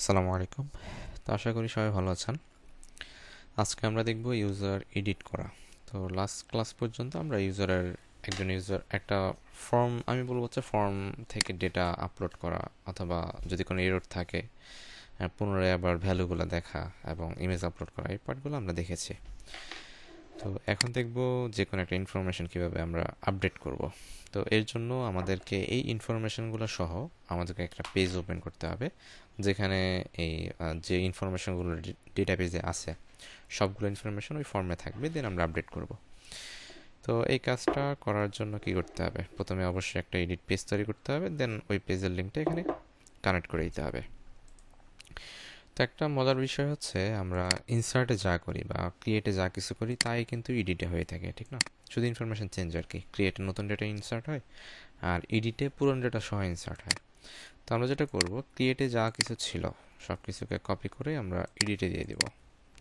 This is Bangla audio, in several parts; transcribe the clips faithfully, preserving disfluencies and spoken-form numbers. আসসালামু আলাইকুম। তো আশা করি সবাই ভালো আছেন। আজকে আমরা দেখব ইউজার এডিট করা। তো লাস্ট ক্লাস পর্যন্ত আমরা ইউজারের একজন ইউজার একটা ফর্ম, আমি বলবো হচ্ছে ফর্ম থেকে ডেটা আপলোড করা, অথবা যদি কোনো এরর থাকে পুনরায় আবার ভ্যালুগুলো দেখা এবং ইমেজ আপলোড করা, এই পার্টগুলো আমরা দেখেছি। তো এখন দেখব যে কোনো একটা ইনফরমেশন কীভাবে আমরা আপডেট করব। তো এর জন্য আমাদেরকে এই ইনফরমেশনগুলো সহ আমাদেরকে একটা পেজ ওপেন করতে হবে, যেখানে এই যে ইনফরমেশনগুলো ডেটা পেজে আছে সবগুলো ইনফরমেশন ওই ফর্মে থাকবে, দেন আমরা আপডেট করব। তো এই কাজটা করার জন্য কি করতে হবে, প্রথমে অবশ্যই একটা এডিট পেজ তৈরি করতে হবে, দেন ওই পেজের লিঙ্কটা এখানে কানেক্ট করে দিতে হবে। তো একটা মজার বিষয় হচ্ছে আমরা ইনসার্টে যা করি বা ক্রিয়েটে যা কিছু করি তাই কিন্তু এডিটে হয়ে থাকে, ঠিক না? শুধু ইনফরমেশন চেঞ্জ আর কি। ক্রিয়েটে নতুন ডেটা ইনসার্ট হয় আর এডিটে পুরনো ডেটা সহ ইনসার্ট হয়। তো আমরা যেটা করব, ক্রিয়েটে যা কিছু ছিল সব কিছুকে কপি করে আমরা এডিটে দিয়ে দেব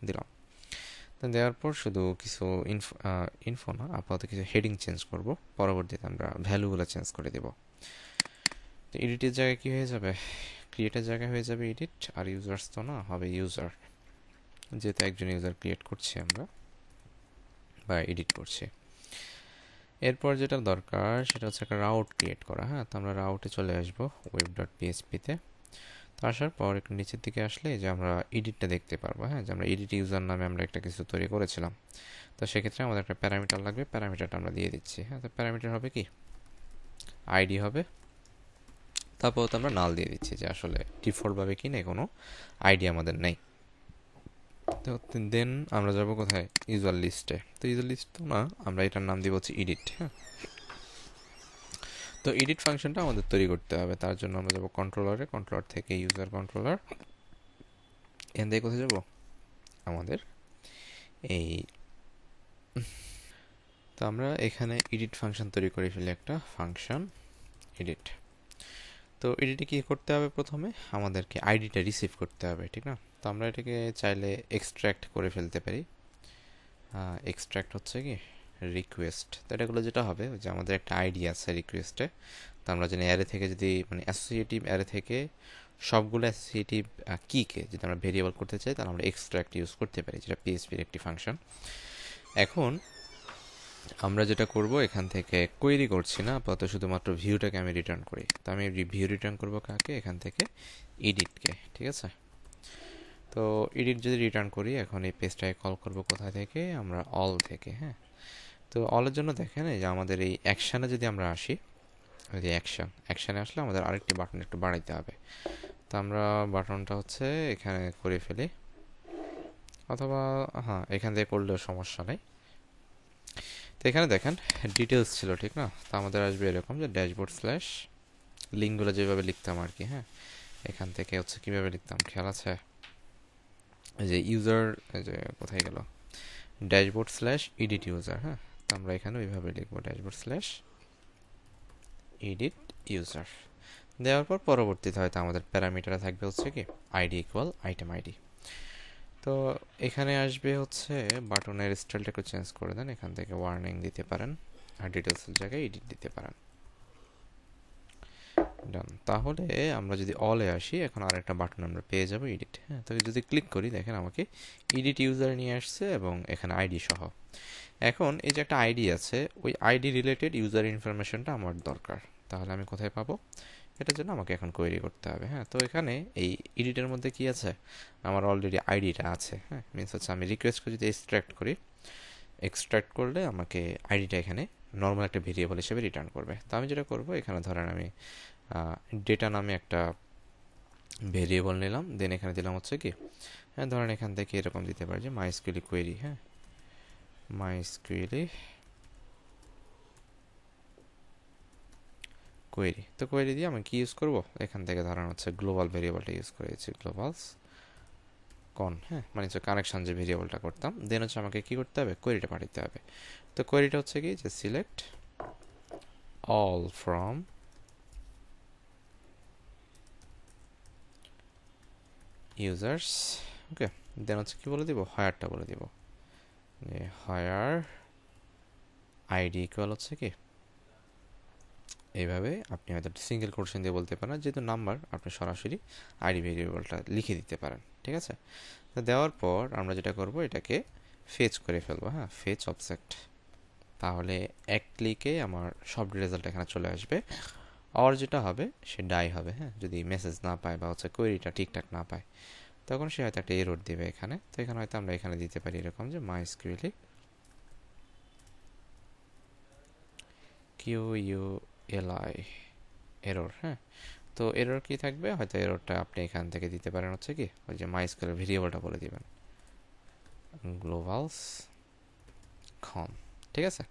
দিলাম দেওয়ার পর শুধু কিছু ইনফো ইনফো না আপাতত কিছু হেডিং চেঞ্জ করব, পরবর্তীতে আমরা ভ্যালুগুলো চেঞ্জ করে দেব। তো এডিটের জায়গায় কী হয়ে যাবে, ক্রিয়েটের জায়গায় হয়ে যাবে এডিট, আর ইউজার্স তো না, হবে ইউজার, যেহেতু একজন ইউজার ক্রিয়েট করছি আমরা বা এডিট করছি। এরপর যেটা দরকার সেটা হচ্ছে একটা রাউট ক্রিয়েট করা। হ্যাঁ, তো আমরা রাউটে চলে আসবো ওয়েব ডট পিএইচপিতে। তো আসার পর একটু নিচের দিকে আসলে যে আমরা এডিটটা দেখতে পারবো। হ্যাঁ, যে আমরা এডিট ইউজার নামে আমরা একটা কিছু তৈরি করেছিলাম। তো সেক্ষেত্রে আমাদের একটা প্যারামিটার লাগবে, প্যারামিটারটা আমরা দিয়ে দিচ্ছি। হ্যাঁ, তো প্যারামিটার হবে কি, আইডি হবে। তারপর তো আমরা নাল দিয়ে দিচ্ছি যে আসলে ডিফল্টভাবে কি নেই, কোনো আইডি আমাদের নেই। তো দেন আমরা যাব কোথায়, ইউজার লিস্টে। তো ইউজার লিস্ট তো না, আমরা এটার নাম দিব হচ্ছে এডিট। হ্যাঁ, তো এডিট ফাংশনটা আমাদের তৈরি করতে হবে, তার জন্য আমরা যাব কন্ট্রোলারে, কন্ট্রোলার থেকে ইউজার কন্ট্রোলার, এখান থেকে কোথায় যাব আমাদের এই। তো আমরা এখানে এডিট ফাংশন তৈরি করে ফেলি, একটা ফাংশন এডিট। তো এডিটে কী করতে হবে, প্রথমে আমাদেরকে আইডিটা রিসিভ করতে হবে, ঠিক না? তো আমরা এটাকে চাইলে এক্সট্র্যাক্ট করে ফেলতে পারি। এক্সট্র্যাক্ট হচ্ছে কি, রিকোয়েস্ট। তো এটাগুলো যেটা হবে যে আমাদের একটা আইডি আছে রিকোয়েস্টে, তো আমরা জানি অ্যারে থেকে যদি মানে অ্যাসোসিয়েটিভ অ্যারে থেকে সবগুলো অ্যাসোসিয়েটিভ কীকে যদি আমরা ভেরিয়েবল করতে চাই তাহলে আমরা এক্সট্র্যাক্ট ইউজ করতে পারি, যেটা পিএইচপির একটি ফাংশন। এখন আমরা যেটা করব, এখান থেকে কোয়েরি করছি না আপাতত, শুধুমাত্র ভিউটাকে আমি রিটার্ন করি। তো আমি ভিউ রিটার্ন করব কাকে, এখান থেকে এডিটকে, ঠিক আছে? তো এডিট যদি রিটার্ন করি, এখন এই পেজটাকে কল করব কোথা থেকে, আমরা অল থেকে। হ্যাঁ, তো অলের জন্য দেখেন এই যে আমাদের এই অ্যাকশানে যদি আমরা আসি, ওই যে অ্যাকশান, অ্যাকশানে আসলে আমাদের আরেকটি বাটন একটু বাড়াইতে হবে। তো আমরা বাটনটা হচ্ছে এখানে করে ফেলি, অথবা হ্যাঁ এখান থেকে করলেও সমস্যা নেই। তো এখানে দেখেন ডিটেলস ছিল, ঠিক না? তো আমাদের আসবে এরকম যে ড্যাশবোর্ড স্ল্যাশ লিঙ্কগুলো যেভাবে লিখতাম আর কি। হ্যাঁ, এখান থেকে হচ্ছে কীভাবে লিখতাম খেয়াল আছে, যে ইউজার যে কোথায় গেল, ড্যাশবোর্ড স্ল্যাশ এডিট ইউজার। হ্যাঁ, তো আমরা এখানে ওইভাবে লিখবো ড্যাশবোর্ড স্ল্যাশ এডিট ইউজার, দেওয়ার পর পরবর্তীতে হয়তো আমাদের প্যারামিটারে থাকবে হচ্ছে কি আইডি ইকুয়াল আইটেম আইডি। তো এখানে আসবে হচ্ছে বাটনের স্টাইলটা একটু চেঞ্জ করে দেন, এখান থেকে ওয়ার্নিং দিতে পারেন আর ডিটেলসের জায়গায় এডিট দিতে পারেন, ডান। তাহলে আমরা যদি অলে আসি, এখন আরেকটা বাটন আমরা পেয়ে যাবো এডিট। হ্যাঁ, তো যদি ক্লিক করি দেখেন আমাকে এডিট ইউজার নিয়ে আসছে এবং এখানে আইডি সহ। এখন এই যে একটা আইডি আছে, ওই আইডি রিলেটেড ইউজার ইনফরমেশনটা আমার দরকার, তাহলে আমি কোথায় পাবো, এটার জন্য আমাকে এখন কোয়েরি করতে হবে। হ্যাঁ, তো এখানে এই এডিটের মধ্যে কি আছে, আমার অলরেডি আইডিটা আছে। হ্যাঁ, মিনস হচ্ছে আমি রিকোয়েস্ট করে যদি এক্সট্র্যাক্ট করি, এক্সট্র্যাক্ট করলে আমাকে আইডিটা এখানে নর্মাল একটা ভেরিয়েবল হিসেবে রিটার্ন করবে। তো আমি যেটা করব, এখানে ধরেন আমি ডেটা নামে একটা ভেরিয়েবল নিলাম, দেন এখানে দিলাম হচ্ছে কি, হ্যাঁ ধরেন এখান থেকে এরকম দিতে পারি যে মাইস্কুয়েল কোয়েরি। হ্যাঁ, মাইস্কুয়েল কোয়েরি। তো কোয়েরি দিয়ে আমি কি ইউজ করব, এখান থেকে ধরেন হচ্ছে গ্লোবাল ভেরিয়েবলটা ইউজ করেছি, গ্লোবালস কন। হ্যাঁ, মানে হচ্ছে কানেকশান যে ভেরিয়েবলটা করতাম, দেন হচ্ছে আমাকে কী করতে হবে, কোয়েরিটা পাঠাতে হবে। তো কোয়েরিটা হচ্ছে কি যে select all from users, okay, then হচ্ছে কী বলে দিব, হায়ারটা বলে দিব যে হায়ার আইডি ইকুয়াল হচ্ছে কি এইভাবে আপনি হয়তো সিঙ্গেল কোটেশন দিয়ে বলতে পারেন, যেহেতু নাম্বার আপনি সরাসরি আইডি ভেরিয়েবলটা লিখে দিতে পারেন। ঠিক আছে, তো দেওয়ার পর আমরা যেটা করব এটাকে ফেচ করে ফেলবো। হ্যাঁ, ফেচ অবজেক্ট। তাহলে এক ক্লিকে আমার সব রেজাল্ট এখানে চলে আসবে। আর যেটা হবে সে ডাই হবে। হ্যাঁ, যদি মেসেজ না পায় বা হচ্ছে কোয়েরিটা ঠিকঠাক না পায় তখন সে হয়তো একটা এরর দেবে এখানে। তো এখানে হয়তো আমরা এখানে দিতে পারি এরকম যে MySQL কিউইউএলআই এরর। হ্যাঁ, তো এরর কি থাকবে, হয়তো এররটা আপনি এখান থেকে দিতে পারেন হচ্ছে কি ওই যে MySQL ভেরিয়েবলটা বলে দিবেন গ্লোবালস কম। ঠিক আছে,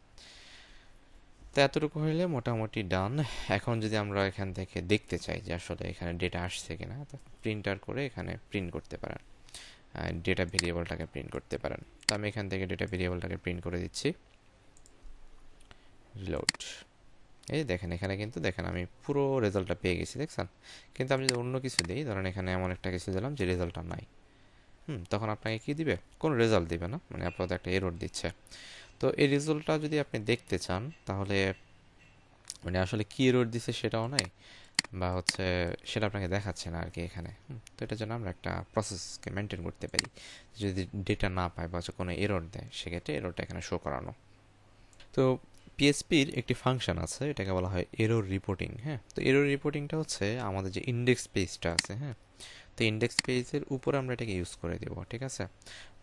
তো এতটুকু হইলে মোটামুটি ডান। এখন যদি আমরা এখান থেকে দেখতে চাই যে আসলে এখানে ডেটা আসছে কিনা, তো প্রিন্টার করে এখানে প্রিন্ট করতে পারেন, ডেটা ভেরিয়েবলটাকে প্রিন্ট করতে পারেন। তো আমি এখান থেকে ডেটা ভেরিয়েবলটাকে প্রিন্ট করে দিচ্ছি। রিলোড, এই দেখেন এখানে কিন্তু দেখেন আমি পুরো রেজাল্টটা পেয়ে গেছি, দেখছেন। কিন্তু আমি যদি অন্য কিছু দিই, ধরেন এখানে এমন একটা কিছু দিলাম যে রেজাল্টটা নাই, হুম, তখন আপনাকে কি দিবে, কোনো রেজাল্ট দিবে না, মানে আপাতত একটা এরর দিচ্ছে। তো এই রেজাল্টটা যদি আপনি দেখতে চান তাহলে মানে আসলে কী এরর দিচ্ছে সেটাও নাই বা হচ্ছে সেটা আপনাকে দেখাচ্ছে না আর কি এখানে। তো এটার জন্য আমরা একটা প্রসেসকে মেনটেন করতে পারি, যদি ডেটা না পায় বা হচ্ছে কোনো এরর দেয় সেক্ষেত্রে এররটা এখানে শো করানো। তো পিএইচপির একটি ফাংশন আছে, এটাকে বলা হয় এরর রিপোর্টিং। হ্যাঁ, তো এরর রিপোর্টিংটা হচ্ছে আমাদের যে ইন্ডেক্স পেজটা আছে, হ্যাঁ, তো ইন্ডেক্স পেজের উপরে আমরা এটাকে ইউজ করে দেব। ঠিক আছে,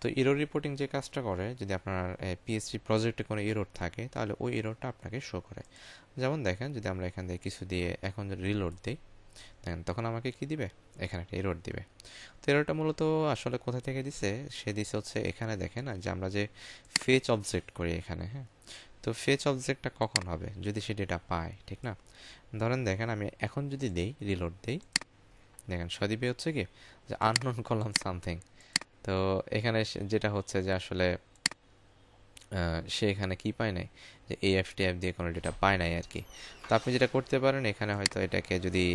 তো এরর রিপোর্টিং যে কাজটা করে, যদি আপনার পিএইচপি প্রজেক্টে কোনো এরর থাকে তাহলে ওই এররটা আপনাকে শো করে। যেমন দেখেন যদি আমরা এখান থেকে কিছু দিয়ে এখন যদি রিলোড দিই, দেখেন তখন আমাকে কি দিবে, এখানে একটা এরর দিবে। তো এররটা মূলত আসলে কোথা থেকে দিছে, সে দিছে হচ্ছে এখানে দেখেন যে আমরা যে ফেচ অবজেক্ট করি এখানে। হ্যাঁ, তো ফেচ অবজেক্টটা কখন হবে, যদি সে ডেটা পায়, ঠিক না। ধরেন দেখেন আমি এখন যদি দেই রিলোড দেই, দেখেন সদীপে হচ্ছে কি যে আননোন কলাম সামথিং। তো এখানে যেটা হচ্ছে যে আসলে সে এখানে কি পায় নাই, যে এএফ টিএফ দিয়ে কোনো ডেটা পায় নাই আর কি। তো আপনি যেটা করতে পারেন এখানে হয়তো এটাকে যদি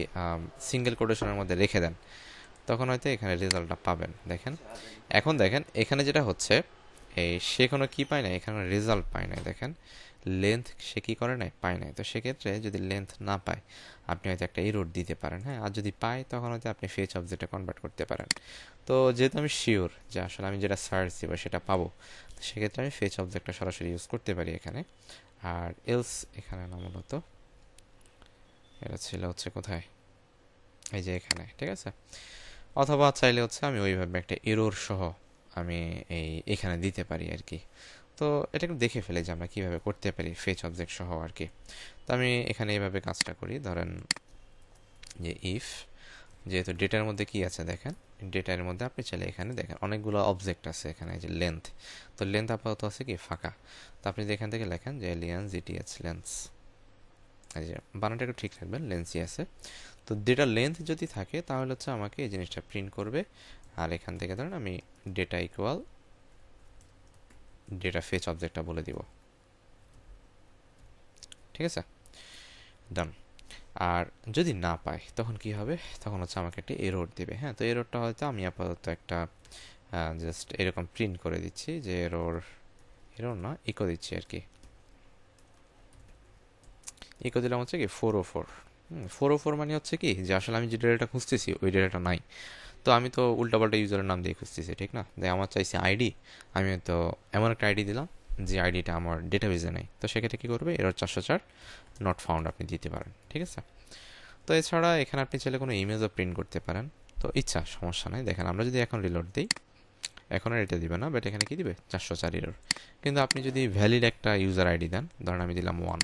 সিঙ্গেল কোটেশনের মধ্যে রেখে দেন তখন হয়তো এখানে রেজাল্টটা পাবেন। দেখেন এখন দেখেন এখানে যেটা হচ্ছে এই সে কোনো কী পায় নাই, এখানে রেজাল্ট পায় নাই, দেখেন লেন্থ সে কী করে নাই, পায় নাই। তো সেক্ষেত্রে যদি লেন্থ না পায় আপনি হয়তো একটা এরর দিতে পারেন। হ্যাঁ, আর যদি পায় তখন হয়তো আপনি ফেচ অবজেক্টে কনভার্ট করতে পারেন। তো যেহেতু আমি শিওর যে আসলে আমি যেটা সার্চ দিব সেটা পাবো, তো সেক্ষেত্রে আমি ফেচ অবজেক্টটা সরাসরি ইউজ করতে পারি এখানে। আর এলস এখানে না, মূলত এটা ছিল হচ্ছে কোথায়, এই যে এখানে। ঠিক আছে, অথবা চাইলে হচ্ছে আমি ওইভাবে একটা এরর সহ আমি এই এখানে দিতে পারি আর কি। তো এটা একটু দেখে ফেলে যে আমরা কীভাবে করতে পারি ফেচ অবজেক্ট সহ আর কি। তো আমি এখানে এইভাবে কাজটা করি, ধরেন যে ইফ, যেহেতু ডেটার মধ্যে কি আছে দেখেন, ডেটার মধ্যে আপনি চাইলে এখানে দেখেন অনেকগুলো অবজেক্ট আছে এখানে, যে লেন্থ, তো লেন্থ আপাতত আছে কি ফাঁকা। তো আপনি যদি এখান থেকে লেখেন যে এলিয়ান জিটিএস লেন্স, এই যে বানানটা একটু ঠিক রাখবেন, লেন্সই আছে। তো ডেটা লেন্থ যদি থাকে তাহলে হচ্ছে আমাকে এই জিনিসটা প্রিন্ট করবে। আর এখান থেকে ধরেন আমি ডেটা ইকুয়াল ডেটা ফেচ অবজেক্টটা বলে দিব। ঠিক আছে, ডান। আর যদি না পাই তখন কি হবে, তখন হচ্ছে আমাকে একটা এরর দেবে। হ্যাঁ, তো এররটা হয়তো আমি আপাতত একটা জাস্ট এরকম প্রিন্ট করে দিচ্ছি যে এরর, এরর না ইকো দিচ্ছি আর কি। ইকো দিলাম হচ্ছে কি four o four four o four মানে হচ্ছে কি যে আসলে আমি যে ডেটাটা খুঁজতেছি ওই ডেটাটা নাই। তো আমি তো উল্টাপাল্টা ইউজারের নাম দিয়ে খুঁজতেছি, ঠিক না। যে আমার চাইছে আইডি, আমি তো এমন একটা আইডি দিলাম যে আইডিটা আমার ডেটাবেজে নেই। তো সেক্ষেত্রে কী করবে, এরর চারশো চার নট ফাউন্ড আপনি দিতে পারেন। ঠিক আছে, তো এছাড়া এখানে আপনি চাইলে কোনো ইমেজও প্রিন্ট করতে পারেন, তো ইচ্ছা, সমস্যা নেই। দেখেন আমরা যদি এখন রিলোড দিই, এখন আর এটা দিবে না, বাট এখানে কী দিবে, চারশো চার এরর। কিন্তু আপনি যদি ভ্যালিড একটা ইউজার আইডি দেন, ধরেন আমি দিলাম ওয়ান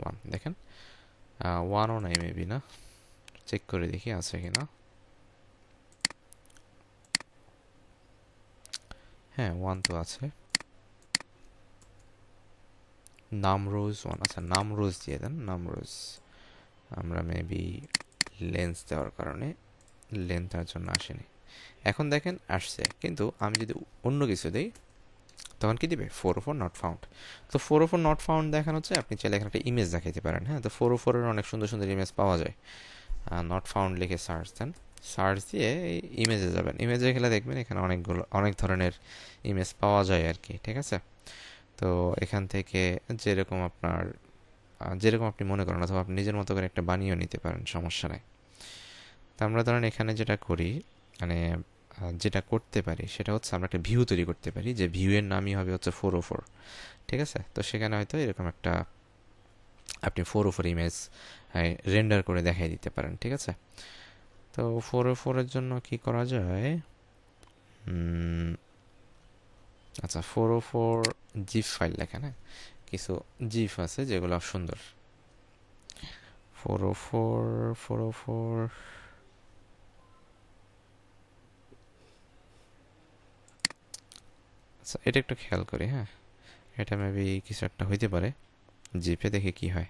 ওয়ান দেখেন ওয়ানও নাই, মেবি না, চেক করে দেখি আছে কিনা। হ্যাঁ, ওয়ান তো আছে, নাম রোজ ওয়ান, আচ্ছা নাম রোজ দিয়ে দেন, নাম রোজ। আমরা মেবি লেন্স দেওয়ার কারণে লেন্থটার জন্য আসেনি। এখন দেখেন আসছে, কিন্তু আমি যদি অন্য কিছু দিই তখন কি দিবে, four o four not found. তো four o four not found দেখানো হচ্ছে আপনি চাইলে এখানে একটা ইমেজ দেখাতে পারেন। হ্যাঁ, তো ফোর ও ফোরের অনেক সুন্দর সুন্দর ইমেজ পাওয়া যায়। নট ফাউন্ড লিখে সার্চ দেন, সার্চ দিয়ে এই ইমেজে যাবেন, ইমেজে গেলে দেখবেন এখানে অনেকগুলো অনেক ধরনের ইমেজ পাওয়া যায় আর কি। ঠিক আছে, তো এখান থেকে যেরকম আপনার যেরকম আপনি মনে করেন অথবা আপনি নিজের মতো করে একটা বানিয়েও নিতে পারেন, সমস্যা নাই। তো আমরা ধরেন এখানে যেটা করি মানে যেটা করতে পারি সেটা হচ্ছে আমরা একটা ভিউ তৈরি করতে পারি, যে ভিউয়ের নামই হবে হচ্ছে ফোর ও ফোর, ঠিক আছে। তো সেখানে হয়তো এরকম একটা আপনি four o four image render করে দেখাই দিতে পারেন, ঠিক আছে। তো ফোর ও ফোরের জন্য কি করা যায়, আচ্ছা four o four zip file লেখা না, কিছু জিপ আছে যেগুলো সুন্দর। Four o four four o four আচ্ছা এটা একটু খেয়াল করি, হ্যাঁ এটা মেবি কিছু একটা হইতে পারে, জিপে দেখে কি হয়।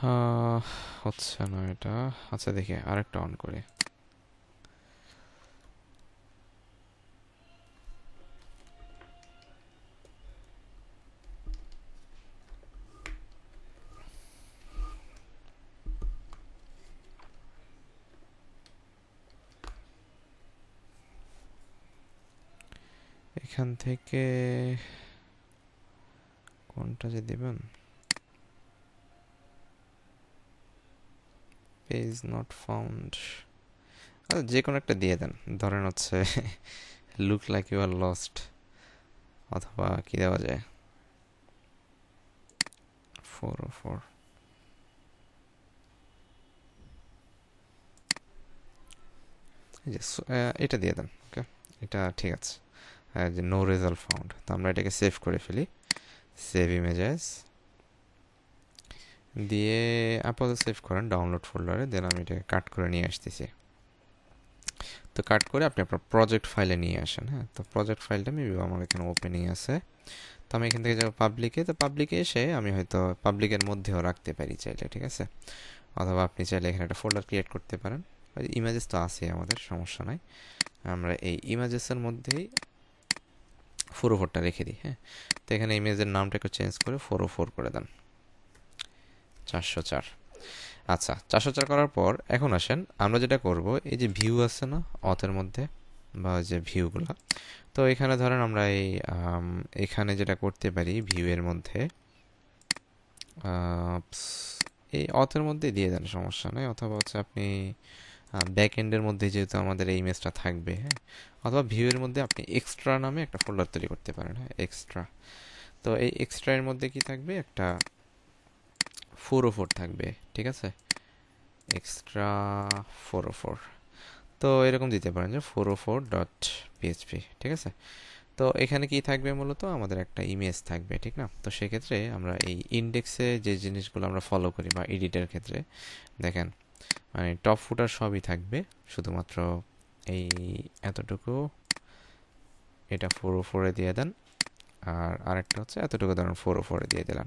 হ্যাঁ হচ্ছে না এটা, আচ্ছা দেখি আরেকটা অন করে। এখান থেকে কোনটা যে দেবেন, পেজ নট ফাউন্ড যে কোনো একটা দিয়ে দেন, ধরেন হচ্ছে look like you are lost, অথবা কি দেওয়া যায় ফোর ও ফোর। এটা দিয়ে দেন, ওকে এটা ঠিক আছে, যে নো রেজাল্ট ফাউন্ড। তো আমরা এটাকে সেভ করে ফেলি, সেভ ইমেজেস দিয়ে আপাতত সেভ করেন ডাউনলোড ফোল্ডারে, দেন আমি এটাকে কাট করে নিয়ে আসতেছি। তো কাট করে আপনি আপনার প্রজেক্ট ফাইলে নিয়ে আসেন, হ্যাঁ। তো প্রজেক্ট ফাইলটা মেবি আমার এখানে ওপেনিং আছে, তো আমি এখান থেকে যাবো পাবলিকে। তো পাবলিকে এসে আমি হয়তো পাবলিকের মধ্যেও রাখতে পারি চাইলে, ঠিক আছে, অথবা আপনি চাইলে এখানে একটা ফোল্ডার ক্রিয়েট করতে পারেন। ইমেজেস তো আছে আমাদের, সমস্যা নাই, আমরা এই ইমেজেসের মধ্যেই ফোর ও ফোরটা রেখে দিই, হ্যাঁ। তো এখানে ইমেজের নামটাকে চেঞ্জ করে ফোর ও ফোর করে দেন, চারশো চার। আচ্ছা চারশো চার করার পর এখন আসেন আমরা যেটা করব, এই যে ভিউ আছে না অথের মধ্যে বা যে ভিউগুলো, তো এখানে ধরেন আমরা এই এখানে যেটা করতে পারি ভিউয়ের মধ্যে এই অথের মধ্যে দিয়ে দেন, সমস্যা নেই। অথবা হচ্ছে আপনি ব্যাক এন্ডের মধ্যে যেহেতু আমাদের এই ইমেজটা থাকবে, হ্যাঁ, অথবা ভিউয়ের মধ্যে আপনি এক্সট্রা নামে একটা ফোল্ডার তৈরি করতে পারেন, হ্যাঁ এক্সট্রা। তো এই এক্সট্রা এর মধ্যে কি থাকবে, একটা ফোর ও ফোর থাকবে, ঠিক আছে, এক্সট্রা ফোর ও ফোর। তো এরকম দিতে পারেন যে four o four dot PHP, ঠিক আছে। তো এখানে কি থাকবে, মূলত আমাদের একটা ইমেজ থাকবে, ঠিক না। তো সেক্ষেত্রে আমরা এই ইন্ডেক্সে যে জিনিসগুলো আমরা ফলো করি বা এডিটের ক্ষেত্রে দেখেন মানে টপ ফুটার সবই থাকবে, শুধুমাত্র এই এতটুকু এটা ফোর ও ফোরে দিয়ে দেন, আর আরেকটা হচ্ছে এতটুকু ধরুন ফোর ও ফোরে দিয়ে দিলাম,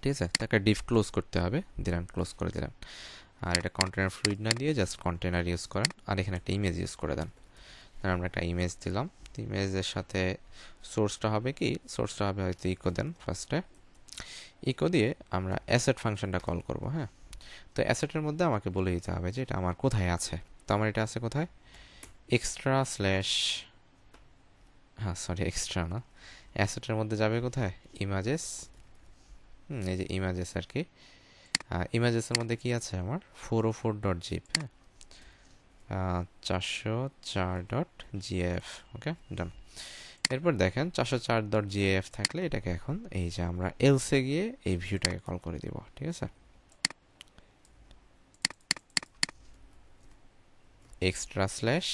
ঠিক আছে। তাকে ডিফ ক্লোজ করতে হবে, দিলাম ক্লোজ করে দিলাম। আর এটা কন্টেনার ফ্লুইড না দিয়ে জাস্ট কন্টেনার ইউজ করেন, আর এখানে একটা ইমেজ ইউজ করে দেন। তাহলে আমরা একটা ইমেজ দিলাম, ইমেজের সাথে সোর্সটা হবে কি, সোর্সটা হবে হয়তো ইকো দেন ফার্স্টে, ইকো দিয়ে আমরা অ্যাসেট ফাংশনটা কল করব, হ্যাঁ। তো অ্যাসেটের মধ্যে আমাকে বলে দিতে হবে যে এটা আমার কোথায় আছে। তো আমার এটা আছে কোথায়, এক্সট্রা স্ল্যাশ হ্যাঁ সরি এক্সট্রা না, অ্যাসেটের মধ্যে যাবে কোথায়, ইমাজেস, হুম এই যে ইমাজেস আর কি। আর ইমাজেসের মধ্যে কি আছে আমার four o four dot zip, হ্যাঁ চারশো চার ডট জিএফ, ওকে ডান। এরপর দেখেন চারশো চার ডট জিএফ থাকলে এটাকে এখন এই যে আমরা এলসে গিয়ে এই ভিউটাকে কল করে দিব, ঠিক আছে, এক্সট্রা স্ল্যাশ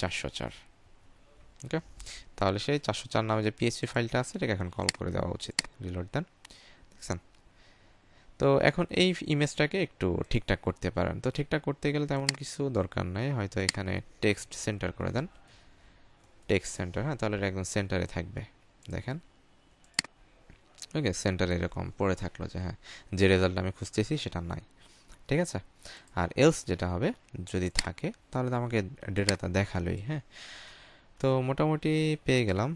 চারশো চার, ওকে। তাহলে সেই চারশো চার নামে যে পিএইচপি ফাইলটা আছে এটাকে এখন কল করে দেওয়া উচিত, রিলোড দেন, দেখছেন। তো এখন এই ইমেজটাকে একটু ঠিকঠাক করতে পারেন। তো ঠিকঠাক করতে গেলে তেমন কিছু দরকার নাই, হয়তো এখানে টেক্সট সেন্টার করে দেন, টেক্সট সেন্টার, হ্যাঁ তাহলে একদম সেন্টারে থাকবে, দেখেন ওকে সেন্টারে এরকম পড়ে থাকলো যে হ্যাঁ যে রেজাল্ট আমি খুঁজতেছি সেটা নাই, ঠিক আছে। আর এলস যেটা হবে যদি থাকে তাহলে তো আমাকে ডেটাটা দেখালোই, হ্যাঁ। তো মোটামুটি পেয়ে গেলাম।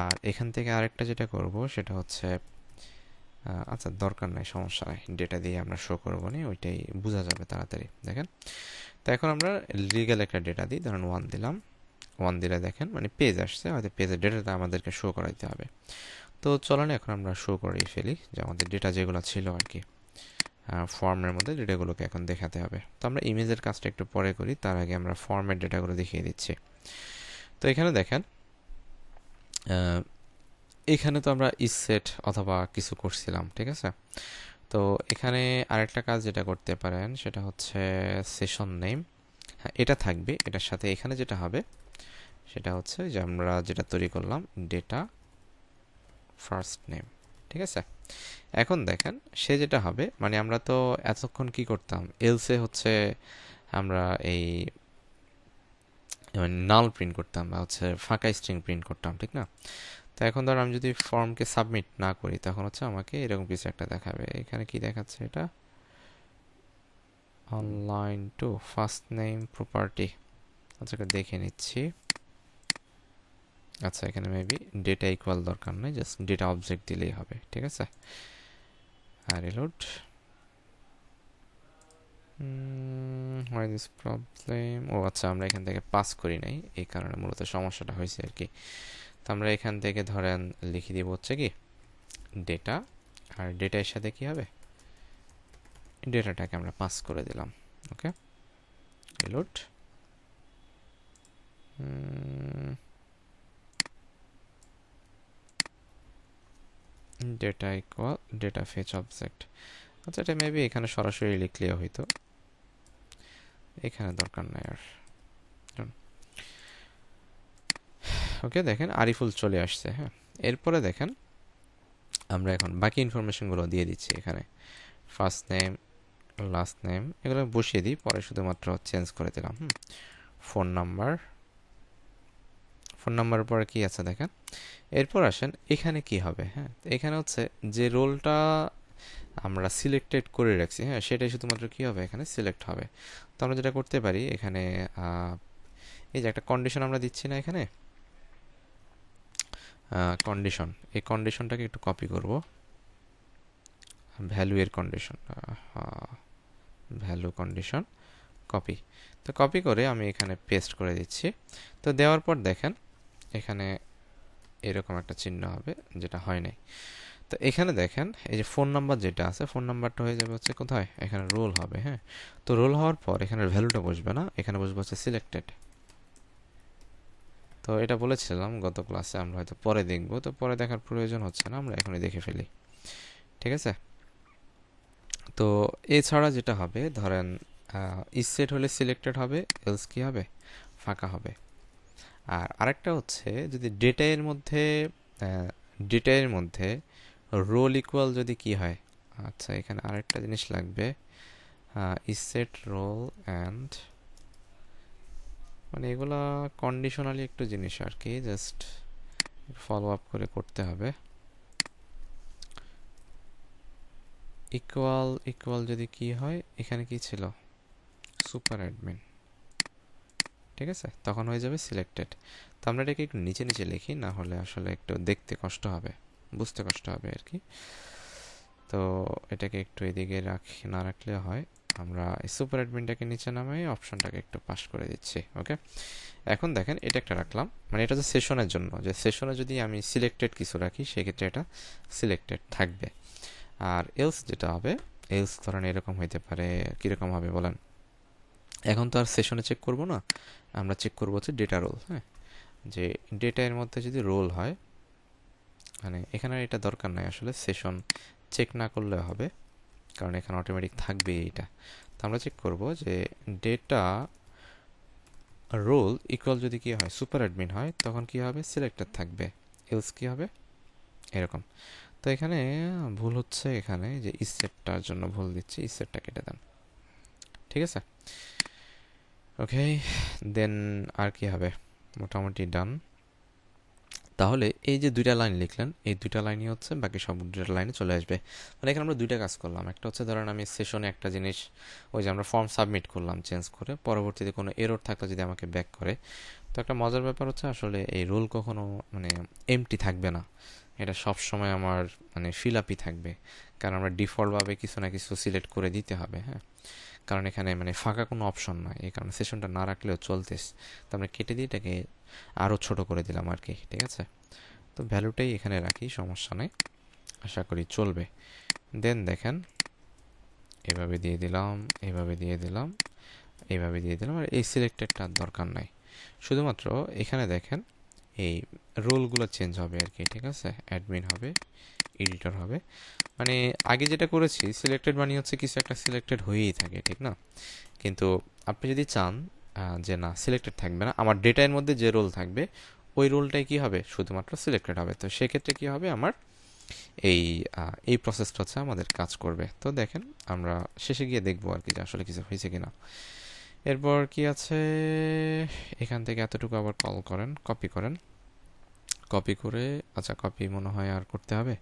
আর এখান থেকে আরেকটা যেটা করব সেটা হচ্ছে, আচ্ছা দরকার নাই, সমস্যা নাই, ডেটা দিয়ে আমরা শো করবো না, ওইটাই বোঝা যাবে তাড়াতাড়ি। দেখেন তো এখন আমরা লিগ্যাল একটা ডেটা দিই, ধরুন ওয়ান দিলাম। ওয়ান দিলে দেখেন মানে পেজ আসছে, হয়তো পেজের ডেটাটা আমাদেরকে শো করাইতে হবে। তো চলো না এখন আমরা শো করিয়ে ফেলি যে আমাদের ডেটা যেগুলো ছিল আর কি ফর্মের মধ্যে, ডেটাগুলোকে এখন দেখাতে হবে। তো আমরা ইমেজের কাজটা একটু পরে করি, তার আগে আমরা ফর্মের ডেটাগুলো দেখিয়ে দিচ্ছি। তো এখানে দেখেন এখানে তো আমরা ইসেট অথবা কিছু করছিলাম, ঠিক আছে। তো এখানে আরেকটা কাজ যেটা করতে পারেন সেটা হচ্ছে সেশন নেম, হ্যাঁ এটা থাকবে, এটার সাথে এখানে যেটা হবে সেটা হচ্ছে যে আমরা যেটা তৈরি করলাম ডেটা ফার্স্ট নেম, ঠিক আছে। এখন দেখেন সে যেটা হবে মানে আমরা তো এতক্ষণ কি করতাম, এলসে হচ্ছে আমরা এই নাল প্রিন্ট করতাম বা হচ্ছে ফাঁকা স্ট্রিং প্রিন্ট করতাম, ঠিক না। তো এখন ধর আমি যদি ফর্মকে সাবমিট না করি তখন হচ্ছে আমাকে এরকম কিছু একটা দেখাবে। এখানে কি দেখাচ্ছে, এটা online to first name property, আচ্ছা এটা দেখে নিচ্ছি। আচ্ছা এখানে মেবি ডেটা ইকুয়াল দরকার নেই, জাস্ট ডেটা অবজেক্ট দিলেই হবে, ঠিক আছে। আর রিলোড, হোয়াই দিস প্রবলেম, ও আচ্ছা আমরা এখান থেকে পাস করি নাই, এই কারণে মূলত সমস্যাটা হয়েছে আর কি। তো আমরা এখান থেকে ধরেন লিখে দিব হচ্ছে কি ডেটা, আর ডেটা এর সাথে কি হবে ডেটাটাকে আমরা পাস করে দিলাম, okay reload. Data equal data fetch object, আচ্ছা এটা মেবি এখানে সরাসরি লিখলেও হইতো, এখানে দরকার নাই আর, ওকে। দেখেন আরিফুল চলে আসছে, হ্যাঁ। এরপরে দেখেন আমরা এখন বাকি ইনফরমেশনগুলো দিয়ে দিচ্ছি এখানে, ফার্স্ট নেম লাস্ট নেম এগুলো বসিয়ে দিই, পরে শুধুমাত্র চেঞ্জ করে দিলাম। হুম ফোন নাম্বার, ফোন নাম্বারের পরে কি আছে দেখেন। এরপর আসেন এখানে কি হবে, হ্যাঁ এখানে হচ্ছে যে রোলটা আমরা সিলেক্টেড করে রাখছি, হ্যাঁ সেটাই শুধুমাত্র কি হবে এখানে সিলেক্ট হবে। তো আমরা যেটা করতে পারি এখানে এই যে একটা কন্ডিশন আমরা দিচ্ছি না, এখানে কন্ডিশন, এই কন্ডিশনটাকে একটু কপি করব, ভ্যালু এর কন্ডিশন, ভ্যালু কন্ডিশন কপি। তো কপি করে আমি এখানে পেস্ট করে দিচ্ছি। তো দেওয়ার পর দেখেন এখানে এরকম একটা চিহ্ন হবে যেটা হয় নাই। তো এখানে দেখেন এই যে ফোন নাম্বার যেটা আছে, ফোন নাম্বারটা হয়ে যাবে হচ্ছে কোথায় এখানে রোল হবে, হ্যাঁ। তো রোল হওয়ার পর এখানে ভ্যালুটা বসবে না, এখানে বসবে হচ্ছে সিলেক্টেড। তো এটা বলেছিলাম গত ক্লাসে, আমরা হয়তো পরে দেখব, তো পরে দেখার প্রয়োজন হচ্ছে না, আমরা এখনই দেখে ফেলি, ঠিক আছে। তো এছাড়া যেটা হবে ধরেন ইসেট হলে সিলেক্টেড হবে, এলস কি হবে ফাঁকা হবে। আর আরেকটা হচ্ছে যদি ডেটা এর মধ্যে ডেটা এর মধ্যে রোল ইকুয়াল যদি কি হয়, আচ্ছা এখানে আরেকটা জিনিস লাগবে ইসেট রোল অ্যান্ড, মানে এগুলা কন্ডিশনালি একটু জিনিস আর কি, জাস্ট ফলো আপ করে করতে হবে। ইকুয়াল ইকুয়াল যদি কি হয়, এখানে কি ছিল সুপার অ্যাডমিন, ঠিক আছে, তখন হয়ে যাবে সিলেক্টেড। তো আমরা এটাকে একটু নিচে নিচে লিখি, না হলে আসলে একটু দেখতে কষ্ট হবে, বুঝতে কষ্ট হবে আর কি। তো এটাকে একটু এদিকে রাখি, না রাখলে হয়, আমরা সুপার অ্যাডমিনটাকে নিচে নামাই, অপশনটাকে একটু পাস করে দিচ্ছি, ওকে। এখন দেখেন এটা একটা রাখলাম, মানে এটা যে সেশনের জন্য, যে সেশনে যদি আমি সিলেক্টেড কিছু রাখি সেক্ষেত্রে এটা সিলেক্টেড থাকবে। আর এলস যেটা হবে, এলস ধরেন এরকম হইতে পারে, কীরকম হবে বলেন। এখন তো আর সেশনে চেক করব না, আমরা চেক করবো হচ্ছে ডেটা রোল, হ্যাঁ যে ডেটা এর মধ্যে যদি রোল হয়, মানে এখানে এটা দরকার নাই আসলে, সেশন চেক না করলে হবে, কারণ এখানে অটোমেটিক থাকবে এইটা। তো আমরা চেক করব যে ডেটা রোল ইকুয়াল যদি কি হয় সুপার অ্যাডমিন হয়, তখন কি হবে সিলেক্টেড থাকবে, এলস কি হবে এরকম। তো এখানে ভুল হচ্ছে, এখানে যে ইসেটটার জন্য ভুল দিচ্ছি, ইসেটটা কেটে দেন, ঠিক আছে, ওকে। দেন আর কি হবে মোটামুটি ডান। তাহলে এই যে দুইটা লাইন লিখলেন এই দুইটা লাইনই হচ্ছে বাকি সব দুইটা লাইনে চলে আসবে। মানে এখানে আমরা দুইটা কাজ করলাম, একটা হচ্ছে ধরেন আমি সেশনে একটা জিনিস ওই যে আমরা ফর্ম সাবমিট করলাম চেঞ্জ করে, পরবর্তীতে কোনো এরর থাকলে যদি আমাকে ব্যাক করে। তো একটা মজার ব্যাপার হচ্ছে আসলে এই রোল কখনো মানে এমটি থাকবে না, এটা সবসময় আমার মানে ফিল আপই থাকবে, কারণ আমরা ডিফল্টভাবে কিছু না কিছু সিলেক্ট করে দিতে হবে। হ্যাঁ, কারণ এখানে মানে ফাঁকা কোনো অপশন নয়, এই কারণে সেশনটা না রাখলেও চলতেস। তো আমরা কেটে দিয়ে এটাকে আরও ছোটো করে দিলাম আর কি, ঠিক আছে। তো ভ্যালুটাই এখানে রাখি, সমস্যা নেই, আশা করি চলবে। দেন দেখেন এভাবে দিয়ে দিলাম, এভাবে দিয়ে দিলাম, এভাবে দিয়ে দিলাম, আর এই সিলেক্টেডটা দরকার নাই। শুধুমাত্র এখানে দেখেন এই রোলগুলো চেঞ্জ হবে আর কি, ঠিক আছে। অ্যাডমিন হবে, এডিটর হবে, মানে আগে যেটা করেছি সিলেক্টেড মানে হচ্ছে কিছু একটা সিলেক্টেড হয়েই থাকে, ঠিক না। কিন্তু আপনি যদি চান যে না সিলেক্টেড থাকবে না, আমার ডেটার মধ্যে যে রোল থাকবে ওই রোলটাই কি হবে শুধুমাত্র সিলেক্টেড হবে, তো সেক্ষেত্রে কি হবে আমার এই এই প্রসেসটা হচ্ছে আমাদের কাজ করবে। তো দেখেন আমরা শেষে গিয়ে দেখবো আর কি যে আসলে কিছু হয়েছে কি না। এরপর কি আছে এখান থেকে এতটুকু আবার কল করেন, কপি করেন, কপি করে আচ্ছা কপি মনে হয় আর করতে হবে,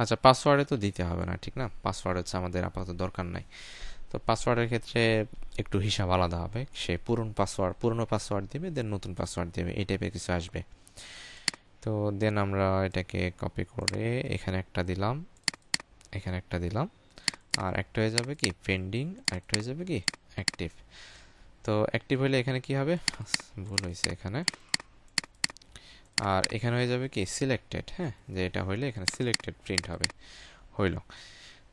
আচ্ছা পাসওয়ার্ডে তো দিতে হবে না, ঠিক না, পাসওয়ার্ড হচ্ছে আমাদের আপাতত দরকার নাই। তো পাসওয়ার্ডের ক্ষেত্রে একটু হিসাব আলাদা হবে, সে পুরনো পাসওয়ার্ড পুরনো পাসওয়ার্ড দেবে, দেন নতুন পাসওয়ার্ড দেবে, এই টাইপের কিছু আসবে। তো দেন আমরা এটাকে কপি করে এখানে একটা দিলাম, এখানে একটা দিলাম, আর একটা হয়ে যাবে কি পেন্ডিং, আর একটা হয়ে যাবে কি অ্যাক্টিভ। তো অ্যাক্টিভ হলে এখানে কি হবে, ভুল হয়েছে এখানে, আর এখানে হয়ে যাবে কি সিলেক্টেড। হ্যাঁ, যে এটা হইলে এখানে সিলেক্টেড প্রিন্ট হবে, হইল।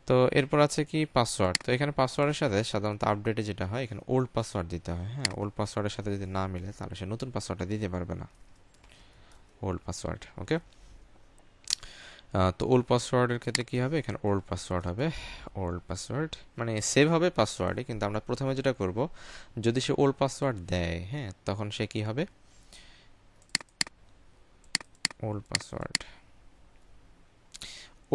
তো এরপর আছে কি পাসওয়ার্ড। তো এখানে পাসওয়ার্ডের সাথে সাধারণত আপডেটে যেটা হয় এখানে ওল্ড পাসওয়ার্ড দিতে হয়। হ্যাঁ, ওল্ড পাসওয়ার্ডের সাথে যদি না মিলে তাহলে সে নতুন পাসওয়ার্ডটা দিতে পারবে না, ওল্ড পাসওয়ার্ড। ওকে, তো ওল্ড পাসওয়ার্ডের ক্ষেত্রে কী হবে, এখানে ওল্ড পাসওয়ার্ড হবে, ওল্ড পাসওয়ার্ড মানে সেভ হবে পাসওয়ার্ডে। কিন্তু আমরা প্রথমে যেটা করব, যদি সে ওল্ড পাসওয়ার্ড দেয় হ্যাঁ তখন সে কি হবে ওল্ড পাসওয়ার্ড,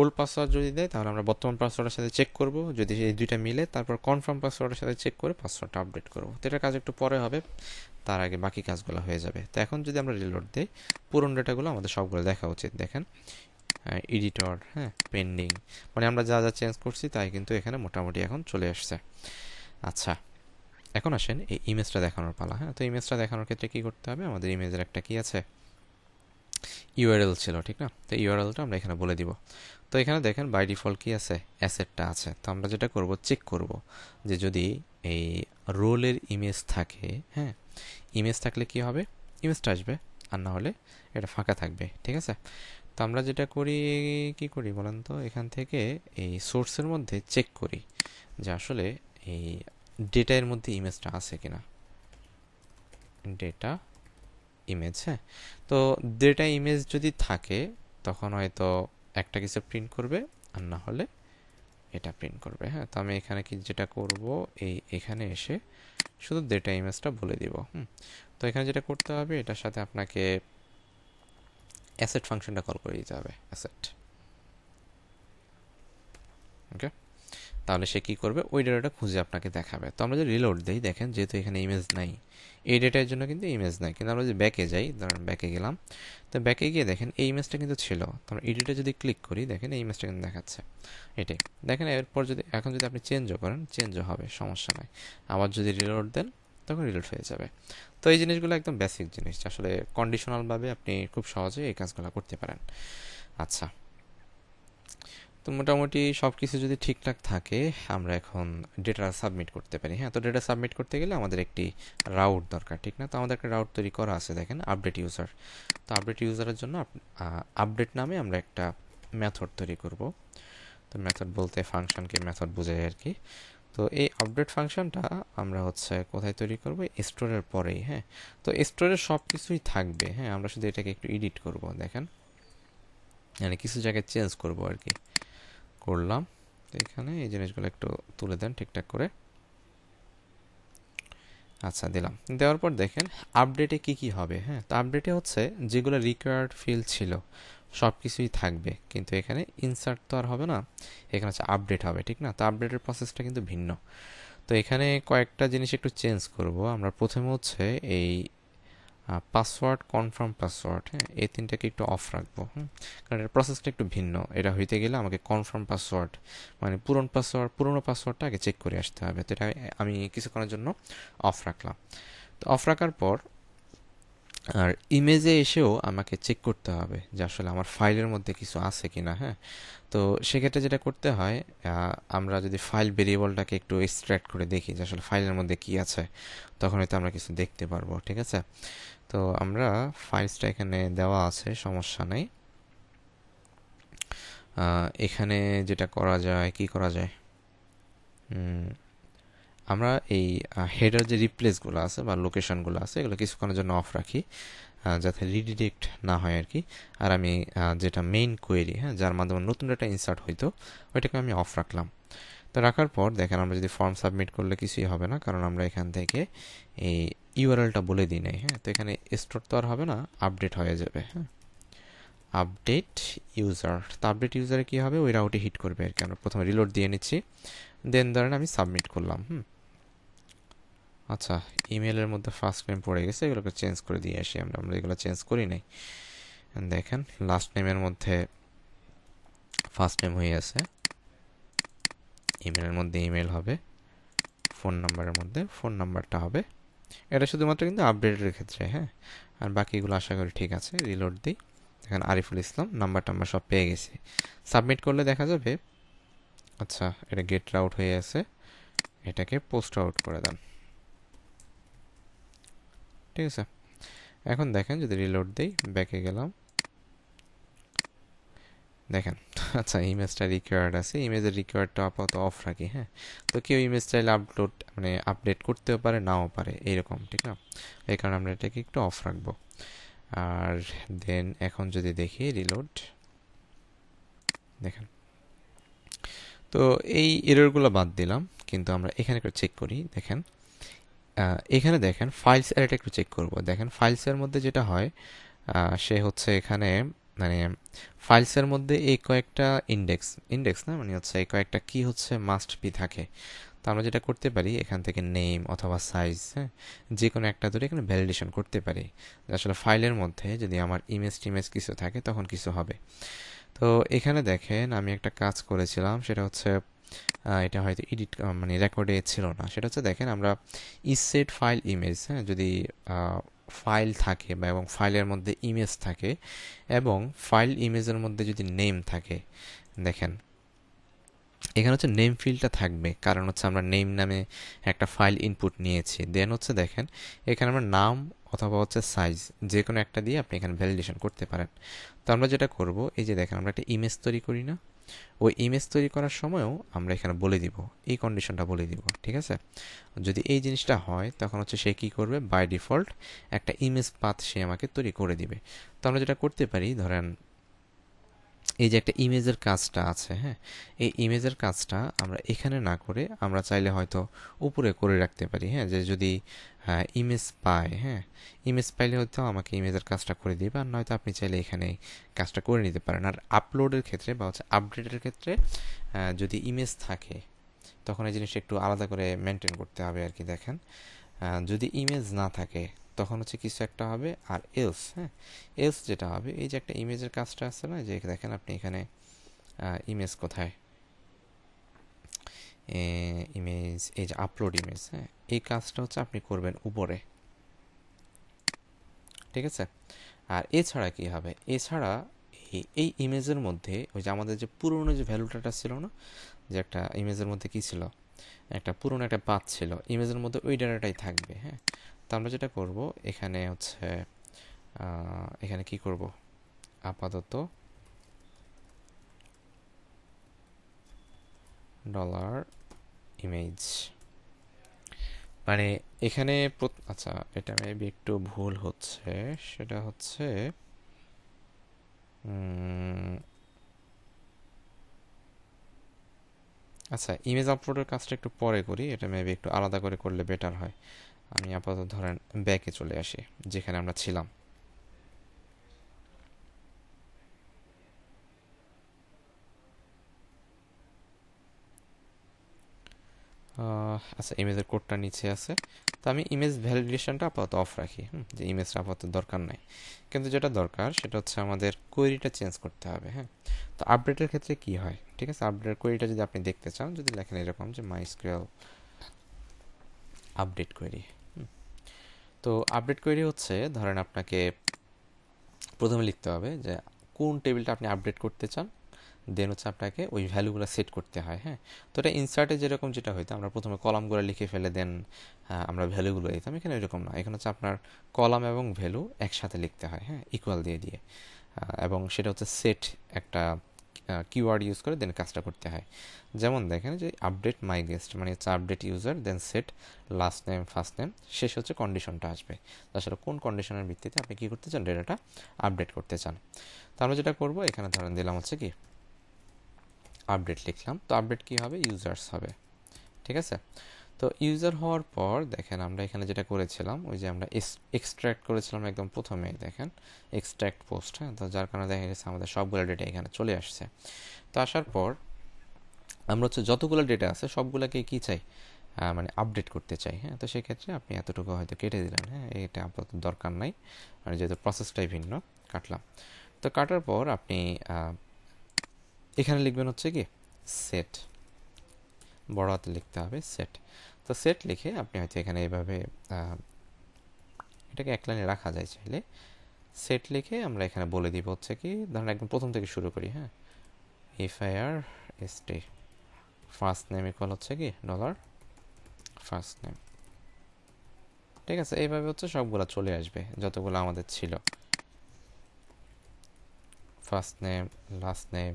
ওল্ড পাসওয়ার্ড যদি দেয় তাহলে আমরা বর্তমান পাসওয়ার্ডের সাথে চেক করব, যদি এই দুইটা মিলে তারপর কনফার্ম পাসওয়ার্ডের সাথে চেক করে পাসওয়ার্ডটা আপডেট করব। তো এটা কাজ একটু পরে হবে, তার আগে বাকি কাজগুলো হয়ে যাবে। তো এখন যদি আমরা রিলোড দিই পুরনো ডেটাগুলো আমাদের সবগুলো দেখা উচিত। দেখেন এডিটর, হ্যাঁ পেন্ডিং, মানে আমরা যা যা চেঞ্জ করছি তাই কিন্তু এখানে মোটামুটি এখন চলে আসছে। আচ্ছা এখন আসেন এই ইমেজটা দেখানোর পালা। হ্যাঁ, তো ইমেজটা দেখানোর ক্ষেত্রে কী করতে হবে, আমাদের ইমেজের একটা কী আছে ইউআরএল ছিল, ঠিক না। তো ইউআরএলটা আমরা এখানে বলে দিব। তো এখানে দেখেন বাই ডিফল্ট কী আছে, অ্যাসেটটা আছে। তো আমরা যেটা করব চেক করব যে যদি এই রোলের ইমেজ থাকে, হ্যাঁ ইমেজ থাকলে কি হবে ইমেজটা আসবে, আর না হলে এটা ফাঁকা থাকবে, ঠিক আছে। তো আমরা যেটা করি কি করি বলেন তো, এখান থেকে এই সোর্সের মধ্যে চেক করি যে আসলে এই ডেটার মধ্যে ইমেজটা আছে কিনা, ডেটা ইমেজ। হ্যাঁ, তো ডেটা ইমেজ যদি থাকে তখন হয়তো একটা কিছু প্রিন্ট করবে, আর না হলে এটা প্রিন্ট করবে। হ্যাঁ, তো আমি এখানে কি যেটা করব, এই এখানে এসে শুধু ডেটা ইমেজটা বলে দিব। হুম, তো এখানে যেটা করতে হবে এটার সাথে আপনাকে অ্যাসেট ফাংশনটা কল করে দিতে হবে, অ্যাসেট। ওকে, তাহলে সে কী করবে ওই ডেটাটা খুঁজে আপনাকে দেখাবে। তো আমরা যদি রিলোড দিই দেখেন যেহেতু এখানে ইমেজ নাই, এই ডেটার জন্য কিন্তু ইমেজ নাই। কিন্তু আমরা যদি ব্যাকে যাই, ধরেন ব্যাকে গেলাম, তো ব্যাকে গিয়ে দেখেন এই ইমেজটা কিন্তু ছিল। তো আমরা এডিটে যদি ক্লিক করি দেখেন এই ইমেজটা কিন্তু দেখাচ্ছে, এটাই দেখেন। এরপর যদি এখন যদি আপনি চেঞ্জও করেন চেঞ্জও হবে, সমস্যা নাই। আবার যদি রিলোড দেন তখন রিলোড হয়ে যাবে। তো এই জিনিসগুলো একদম বেসিক জিনিস, আসলে কন্ডিশনালভাবে আপনি খুব সহজে এই কাজগুলো করতে পারেন। আচ্ছা, তো মোটামুটি সব কিছু যদি ঠিকঠাক থাকে আমরা এখন ডেটা সাবমিট করতে পারি। হ্যাঁ, তো ডেটা সাবমিট করতে গেলে আমাদের একটি রাউট দরকার, ঠিক না। তো আমাদের একটা রাউট তৈরি করা আছে দেখেন, আপডেট ইউজার। তো আপডেট ইউজারের জন্য আপডেট নামে আমরা একটা মেথড তৈরি করব। তো মেথড বলতে ফাংশনকে মেথড বোঝায় আর কি। তো এই আপডেট ফাংশনটা আমরা হচ্ছে কোথায় তৈরি করব, স্টোরের পরেই। হ্যাঁ, তো স্টোরের সব কিছুই থাকবে। হ্যাঁ, আমরা শুধু এটাকে একটু এডিট করব দেখেন, মানে কিছু জায়গায় চেঞ্জ করব আর কি, করলাম। তো এখানে এই জিনিসগুলো একটু তুলে দেন ঠিকঠাক করে। আচ্ছা, দিলাম। দেওয়ার পর দেখেন আপডেটে কি কি হবে। হ্যাঁ, তো আপডেটে হচ্ছে যেগুলো রিকোয়ার্ড ফিল্ড ছিল সব কিছুই থাকবে, কিন্তু এখানে ইনসার্ট তো আর হবে না, এখানে হচ্ছে আপডেট হবে, ঠিক না। তো আপডেটের প্রসেসটা কিন্তু ভিন্ন। তো এখানে কয়েকটা জিনিস একটু চেঞ্জ করব আমরা। প্রথমে হচ্ছে এই পাসওয়ার্ড কনফার্ম পাসওয়ার্ড, হ্যাঁ এই তিনটাকে একটু অফ রাখবো, হুম, কারণ এর প্রসেসটা একটু ভিন্ন। এটা হইতে গেলে আমাকে কনফার্ম পাসওয়ার্ড মানে পুরনো পাসওয়ার্ড পুরনো পাসওয়ার্ডটা আগে চেক করে আসতে হবে, তো এটা আমি কিছুক্ষণের জন্য অফ রাখলাম। তো অফ রাখার পর আর ইমেজে এসেও আমাকে চেক করতে হবে যে আসলে আমার ফাইলের মধ্যে কিছু আছে কি না, হ্যাঁ। তো সেক্ষেত্রে যেটা করতে হয়, আমরা যদি ফাইল ভেরিয়েবলটাকে একটু এক্সট্র্যাক্ট করে দেখি যে আসলে ফাইলের মধ্যে কি আছে, তখন হয়তো আমরা কিছু দেখতে পারবো, ঠিক আছে। তো আমরা ফাইলসটা এখানে দেওয়া আছে, সমস্যা নেই। এখানে যেটা করা যায়, কি করা যায়, আমরা এই হেডার যে রিপ্লেসগুলো আছে বা লোকেশনগুলো আছে এগুলো কিছুক্ষণের জন্য অফ রাখি যাতে রিডিরেক্ট না হয় আর কি। আর আমি যেটা মেইন কোয়েরি, হ্যাঁ, যার মাধ্যমে নতুন একটা ইনসার্ট হইতো, ওইটাকে আমি অফ রাখলাম। তো রাখার পর দেখেন আমরা যদি ফর্ম সাবমিট করলে কিছুই হবে না, কারণ আমরা এখান থেকে এই ইউআরএলটা বলে দিই নাই, হ্যাঁ। তো এখানে স্টোর তো আর হবে না, আপডেট হয়ে যাবে, হ্যাঁ, আপডেট ইউজার। তো আপডেট ইউজারে কী হবে, ওই রাউটে হিট করবে আর কি। আমরা প্রথমে রিলোড দিয়ে নিচ্ছি, দেন ধরেন আমি সাবমিট করলাম, হুম। আচ্ছা, ইমেলের মধ্যে ফার্স্ট নেম পড়ে গেছে, এগুলোকে চেঞ্জ করে দিয়ে আসি আমরা, আমরা এগুলো চেঞ্জ করি নাই। দেখেন লাস্ট নেমের মধ্যে ফার্স্ট নেম হয়ে আছে, ইমেলের মধ্যে ইমেল হবে, ফোন নাম্বারের মধ্যে ফোন নাম্বারটা হবে। এটা শুধুমাত্র কিন্তু আপডেটের ক্ষেত্রে, হ্যাঁ, আর বাকিগুলো আশা করি ঠিক আছে। রিলোড দিই, দেখেন আরিফুল ইসলাম, নাম্বার টাম্বার সব পেয়ে গেছি। সাবমিট করলে দেখা যাবে, আচ্ছা এটা গেট আউট হয়ে আছে, এটাকে পোস্ট আউট করে দেন, ঠিক আছে। এখন দেখেন যদি রিলোড দেই, ব্যাকে গেলাম, দেখেন আচ্ছা ইমেজটা রিকোয়ার্ড আছে, ইমেজের রিকোয়ার্ডটা আপাতত অফ রাখি, হ্যাঁ। তো কেউ ইমেজ চাইলে আপলোড মানে আপডেট করতেও পারে, নাও পারে এইরকম, ঠিক না। এই কারণে আমরা এটাকে একটু অফ রাখবো। আর দেন এখন যদি দেখি রিলোড, দেখেন তো এই এররগুলো বাদ দিলাম, কিন্তু আমরা এখানে একটু চেক করি। দেখেন এখানে দেখেন ফাইলস অ্যারেটা একটু চেক করব। দেখেন ফাইলসের মধ্যে যেটা হয়, সে হচ্ছে এখানে মানে ফাইলসের মধ্যে এই কয়েকটা ইন্ডেক্স ইন্ডেক্স না মানে হচ্ছে এই কয়েকটা কি হচ্ছে মাস্ট বি থাকে। তো আমরা যেটা করতে পারি, এখান থেকে নেম অথবা সাইজ, হ্যাঁ, যে কোনো একটা ধরে এখানে ভ্যালিডেশন করতে পারি আসলে ফাইলের মধ্যে যদি আমার ইমেজ টিমেজ কিছু থাকে তখন কিছু হবে। তো এখানে দেখেন আমি একটা কাজ করেছিলাম, সেটা হচ্ছে এটা হয়তো এডিট মানে রেকর্ডে ছিল না, সেটা হচ্ছে দেখেন আমরা ইসেট ফাইল ইমেজ, হ্যাঁ, যদি ফাইল থাকে বা এবং ফাইলের মধ্যে ইমেজ থাকে এবং ফাইল ইমেজের মধ্যে যদি নেম থাকে, দেখেন এখানে হচ্ছে নেম ফিল্ডটা থাকবে, কারণ হচ্ছে আমরা নেম নামে একটা ফাইল ইনপুট নিয়েছি। দেন হচ্ছে দেখেন এখানে আমরা নাম অথবা হচ্ছে সাইজ যে কোনো একটা দিয়ে আপনি এখানে ভ্যালিডেশন করতে পারেন। তো আমরা যেটা করব, এই যে দেখেন আমরা একটা ইমেজ তৈরি করি না, ওই ইমেজ তৈরি করার সময়ও আমরা এখানে বলে দিব, এই কন্ডিশনটা বলে দিব, ঠিক আছে। যদি এই জিনিসটা হয় তখন হচ্ছে সে কী করবে, বাই ডিফল্ট একটা ইমেজ পাথ সে আমাকে তৈরি করে দিবে। তো আমরা যেটা করতে পারি, ধরেন এই যে একটা ইমেজের কাজটা আছে, হ্যাঁ, এই ইমেজের কাজটা আমরা এখানে না করে আমরা চাইলে হয়তো উপরে করে রাখতে পারি, হ্যাঁ, যে যদি ইমেজ পায়, হ্যাঁ, ইমেজ পাইলে হয়তো আমাকে ইমেজের কাজটা করে দিবে, আর নয়তো আপনি চাইলে এখানে কাজটা করে নিতে পারেন। আর আপলোডের ক্ষেত্রে বা হচ্ছে আপডেটের ক্ষেত্রে যদি ইমেজ থাকে তখন এই জিনিসটা একটু আলাদা করে মেনটেন করতে হবে আর কি। দেখেন যদি ইমেজ না থাকে তখন হচ্ছে কিছু একটা হবে, আর এলস, হ্যাঁ, এলস যেটা হবে, এই যে একটা ইমেজের কাজটা আছে না, যে দেখেন আপনি এখানে ইমেজ কোথায়, ইমেজ, এই যে আপলোড ইমেজ, হ্যাঁ, এই কাজটা হচ্ছে আপনি করবেন উপরে, ঠিক আছে। আর এছাড়া কি হবে, এছাড়া এই ইমেজের মধ্যে ওই যে আমাদের যে পুরনো যে ভ্যালুটাটা ছিল না, যে একটা ইমেজের মধ্যে কি ছিল, একটা পুরনো একটা পাথ ছিল, ইমেজের মধ্যে ওই ডাটাটাই থাকবে, হ্যাঁ। তো আমরা যেটা করব, এখানে হচ্ছে এখানে কি করব, আপাতত ডলার ইমেজ মানে এখানে, আচ্ছা এটা মেবি একটু ভুল হচ্ছে, সেটা হচ্ছে আচ্ছা ইমেজ আপলোডের কাজটা একটু পরে করি, এটা মেবি একটু আলাদা করে করলে বেটার হয়। আমি আপাতত ধরেন ব্যাকে চলে আসি যেখানে আমরা ছিলাম। আচ্ছা ইমেজের কোডটা নিচে আছে, তো আমি ইমেজ ভ্যালিডেশনটা আপাতত অফ রাখি, যে ইমেজটা আপাতত দরকার নাই। কিন্তু যেটা দরকার সেটা হচ্ছে আমাদের কোয়েরিটা চেঞ্জ করতে হবে। হ্যাঁ, তো আপডেটের ক্ষেত্রে কি হয়, ঠিক আছে, আপডেটের কোয়েরিটা যদি আপনি দেখতে চান, যদি লেখেন এরকম যে মাইস্কুয়েল আপডেট কোয়েরি, তো আপডেট কোয়েরি হচ্ছে ধরেন আপনাকে প্রথমে লিখতে হবে যে কোন টেবিলটা আপনি আপডেট করতে চান, দেন হচ্ছে আপনাকে ওই ভ্যালুগুলো সেট করতে হয়। হ্যাঁ, তো এটা ইনসার্টে যেরকম যেটা হইতো আমরা প্রথমে কলামগুলো লিখে ফেলে দেন আমরা ভ্যালুগুলো দিতাম, এখানে এরকম না, এখানে হচ্ছে আপনার কলাম এবং ভ্যালু একসাথে লিখতে হয়, হ্যাঁ, ইকুয়াল দিয়ে দিয়ে, এবং সেটা হচ্ছে সেট একটা কিওয়ার্ড ইউজ করে দেন কাজটা করতে হয়। যেমন দেখেন যে আপডেট মাই গেস্ট মানে হচ্ছে update user, then set last name first name, শেষ হচ্ছে কন্ডিশনটা আসবে, আসলে কোন কন্ডিশনের ভিত্তিতে আপনি কী করতে চান, ডেটাটা আপডেট করতে চান। তো আমরা যেটা করব এখানে ধরেন দিলাম হচ্ছে কি আপডেট লিখলাম, তো আপডেট কী হবে, ইউজার্স হবে, ঠিক আছে। তো ইউজার হওয়ার পর দেখেন আমরা এখানে যেটা করেছিলাম ওই যে আমরা এক্সট্র্যাক্ট করেছিলাম একদম প্রথমে, দেখেন এক্সট্র্যাক্ট পোস্ট, হ্যাঁ, তো যার কারণে দেখা গেছে আমাদের সবগুলো ডেটা এখানে চলে আসছে। তো আসার পর আমরা হচ্ছে যতগুলো ডেটা আছে সবগুলোকে কী চাই, মানে আপডেট করতে চাই। হ্যাঁ, তো সেক্ষেত্রে আপনি এতটুকু হয়তো কেটে দিলেন, হ্যাঁ, এটা আপাতত দরকার নাই, আর যেহেতু প্রসেসটাই ভিন্ন কাটলাম। তো কাটার পর আপনি এখানে লিখবেন হচ্ছে কি সেট, বড় হাতে লিখতে হবে সেট। তো সেট লিখে আপনি হয়তো এখানে এইভাবে এটাকে এক লাইনে রাখা যায় চাইলে, সেট লিখে আমরা এখানে বলে দিব হচ্ছে কি ধরেন একদম প্রথম থেকে শুরু করি, হ্যাঁ, F I R S T, first name equal হচ্ছে কি ডলার ফার্স্ট নেম, ঠিক আছে। এইভাবে হচ্ছে সবগুলো চলে আসবে যতগুলো আমাদের ছিল, first name last name,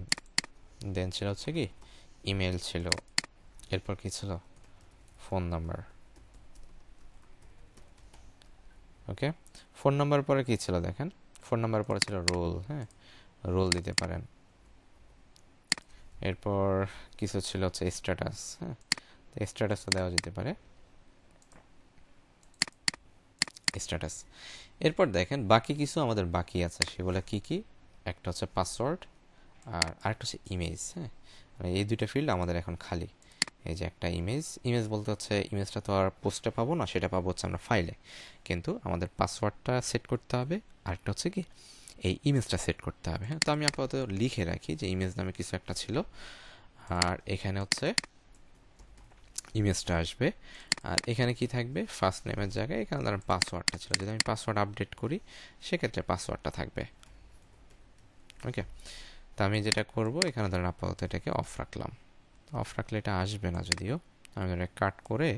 then ছিল হচ্ছে কি ইমেল ছিল, এরপর কি ছিল phone number, okay, phone number পরে কি ছিল দেখেন, ফোন নাম্বার পরে ছিল রোল, হ্যাঁ, রোল দিতে পারেন, এরপর কিছু ছিল হচ্ছে স্ট্যাটাস, হ্যাঁ, স্ট্যাটাসটা দেওয়া যেতে পারে স্ট্যাটাস। এরপর দেখেন বাকি কিছু আমাদের বাকি আছে, সেগুলো কি কি, একটা হচ্ছে পাসওয়ার্ড আর আরেকটা হচ্ছে ইমেজ, হ্যাঁ, এই দুইটা ফিল্ড আমাদের এখন খালি। এই যে একটা ইমেজ, ইমেজ বলতে হচ্ছে ইমেজটা তো আর পোস্টে পাবো না, সেটা পাবো হচ্ছে আমরা ফাইলে, কিন্তু আমাদের পাসওয়ার্ডটা সেট করতে হবে, আরেকটা হচ্ছে কি এই ইমেজটা সেট করতে হবে। হ্যাঁ, তো আমি আপাতত লিখে রাখি যে ইমেজ নামে কিছু একটা ছিল, আর এখানে হচ্ছে ইমেজটা আসবে, আর এখানে কি থাকবে ফার্স্ট নেমের জায়গায় এখানে ধরেন পাসওয়ার্ডটা ছিল, যদি আমি পাসওয়ার্ড আপডেট করি সেক্ষেত্রে পাসওয়ার্ডটা থাকবে, ওকে। তো আমি যেটা করব এখানে ধরেন আপাতত এটাকে অফ রাখলাম, অফ রাখলে এটা আসবে না, যদিও আমি ধরেন কাট করে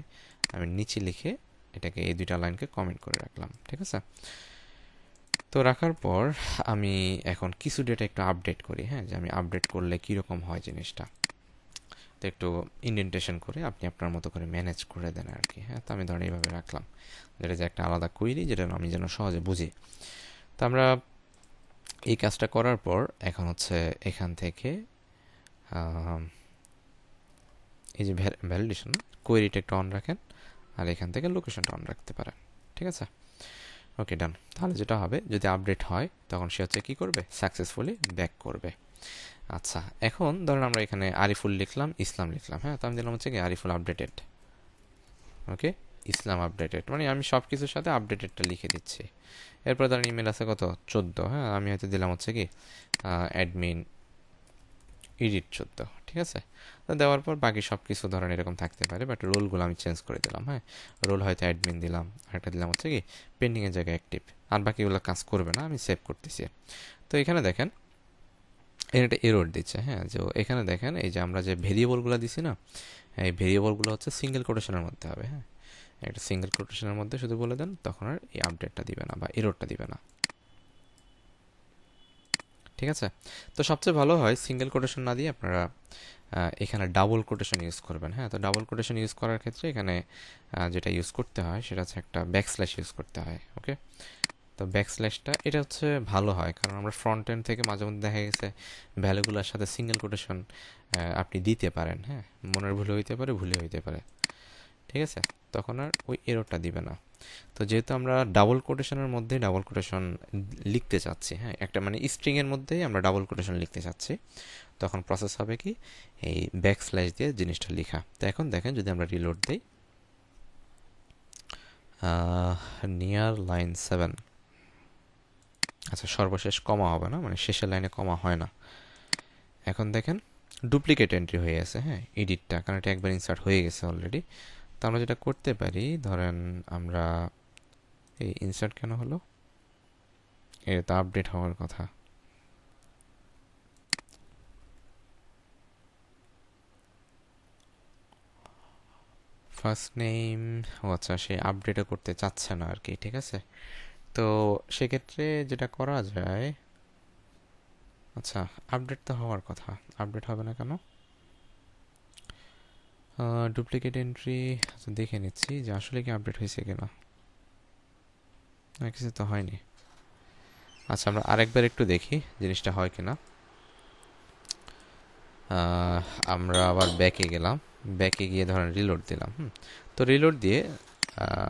আমি নিচে লিখে এটাকে এই দুইটা লাইনকে কমেন্ট করে রাখলাম, ঠিক আছে। তো রাখার পর আমি এখন কিছু ডেটা একটু আপডেট করি, হ্যাঁ, যে আমি আপডেট করলে কীরকম হয় জিনিসটা, তো একটু ইনডেন্টেশন করে আপনি আপনার মতো করে ম্যানেজ করে দেন আর কি। হ্যাঁ, তো আমি ধরেন এইভাবে রাখলাম, যেটা যে একটা আলাদা কোয়েরি যেটা আমি যেন সহজে বুঝি। তো আমরা এই কাজটা করার পর এখন হচ্ছে এখান থেকে এই যে ভ্যালিডেশন কোয়েরিটা একটু অন রাখেন, আর এখান থেকে লোকেশনটা অন রাখতে পারেন, ঠিক আছে, ওকে, ডান। তাহলে যেটা হবে যদি আপডেট হয় তখন সে হচ্ছে কী করবে, সাকসেসফুলি ব্যাক করবে। আচ্ছা, এখন ধরেন আমরা এখানে আরিফুল লিখলাম, ইসলাম লিখলাম, হ্যাঁ, তো আমি দিলাম হচ্ছে কি Ariful updated, okay, Islam updated, মানে আমি সব কিছুর সাথে আপডেটেডটা লিখে দিচ্ছি। এরপরে ধরেন ইমেল আছে কত চোদ্দো, হ্যাঁ, আমি হয়তো দিলাম হচ্ছে কি অ্যাডমিন এডিট চোদ্দো, ঠিক আছে। তো দেওয়ার পর বাকি সব কিছু ধরেন এরকম থাকতে পারে, বাট রোলগুলো আমি চেঞ্জ করে দিলাম, হ্যাঁ, রোল হয়তো অ্যাডমিন দিলাম, আরেকটা দিলাম হচ্ছে কি পেন্ডিংয়ের জায়গায় অ্যাক্টিভ, আর বাকিগুলো কাজ করবে না, আমি সেভ করতেছি। তো এখানে দেখেন এর একটা এরর দিচ্ছে, হ্যাঁ, যে এখানে দেখেন এই যে আমরা যে ভেরিয়েবলগুলো দিছি না, এই ভেরিয়েবলগুলো হচ্ছে সিঙ্গেল কোটেশনের মধ্যে হবে, হ্যাঁ, একটা সিঙ্গেল কোটেশনের মধ্যে শুধু বলে দেন, তখন আর এই আপডেটটা দিবে না বা এররটা দিবে না, ঠিক আছে। তো সবচেয়ে ভালো হয় সিঙ্গেল কোটেশন না দিয়ে আপনারা এখানে ডাবল কোটেশন ইউজ করবেন, হ্যাঁ। তো ডাবল কোটেশন ইউজ করার ক্ষেত্রে এখানে যেটা ইউজ করতে হয় সেটা হচ্ছে একটা ব্যাকস্ল্যাশ ইউজ করতে হয়, ওকে। তো ব্যাকস্ল্যাশটা এটা হচ্ছে ভালো হয়, কারণ আমরা ফ্রন্ট এন্ড থেকে মাঝে মধ্যে দেখা গেছে ভ্যালুগুলোর সাথে সিঙ্গেল কোটেশন আপনি দিতে পারেন, হ্যাঁ, মনের ভুলে হইতে পারে, ভুলে হইতে পারে, ঠিক আছে। তো তখন আর ওই এররটা দিবে না। তো যেহেতু আমরা ডাবল কোটেশনের মধ্যে ডাবল কোটেশন লিখতে চাচ্ছি, হ্যাঁ একটা মানে স্ট্রিং এর মধ্যেই আমরা ডাবল কোটেশন লিখতে চাচ্ছি, তখন প্রসেস হবে কি এই ব্যাক স্ল্যাশ দিয়ে জিনিসটা লেখা। তো এখন দেখেন যদি আমরা রিলোড দিই নিয়ার লাইন সেভেন, আচ্ছা সর্বশেষ কমা হবে না, মানে শেষের লাইনে কমা হয় না। এখন দেখেন ডুপ্লিকেট এন্ট্রি হয়ে আছে, হ্যাঁ এডিটটা, কারণ এটা একবার ইনসার্ট হয়ে গেছে অলরেডি। তো আমরা যেটা করতে পারি, ধরেন আমরা এই ইনসার্ট কেন হলো, এটা তো আপডেট হওয়ার কথা। ফার্স্ট নেম, ও আচ্ছা সে আপডেটও করতে চাচ্ছে না আর কি, ঠিক আছে। তো সেক্ষেত্রে যেটা করা যায়, আচ্ছা আপডেট তো হওয়ার কথা, আপডেট হবে না কেন, ডুপ্লিকেট এন্ট্রি। আচ্ছা দেখে নিচ্ছি যে আসলে কি আপডেট হয়েছে কিনা, না কিছু তো হয়নি। আচ্ছা আমরা আরেকবার একটু দেখি জিনিসটা হয় কিনা। আমরা আবার ব্যাকে গেলাম, ব্যাকে গিয়ে ধরেন রিলোড দিলাম। হুম তো রিলোড দিয়ে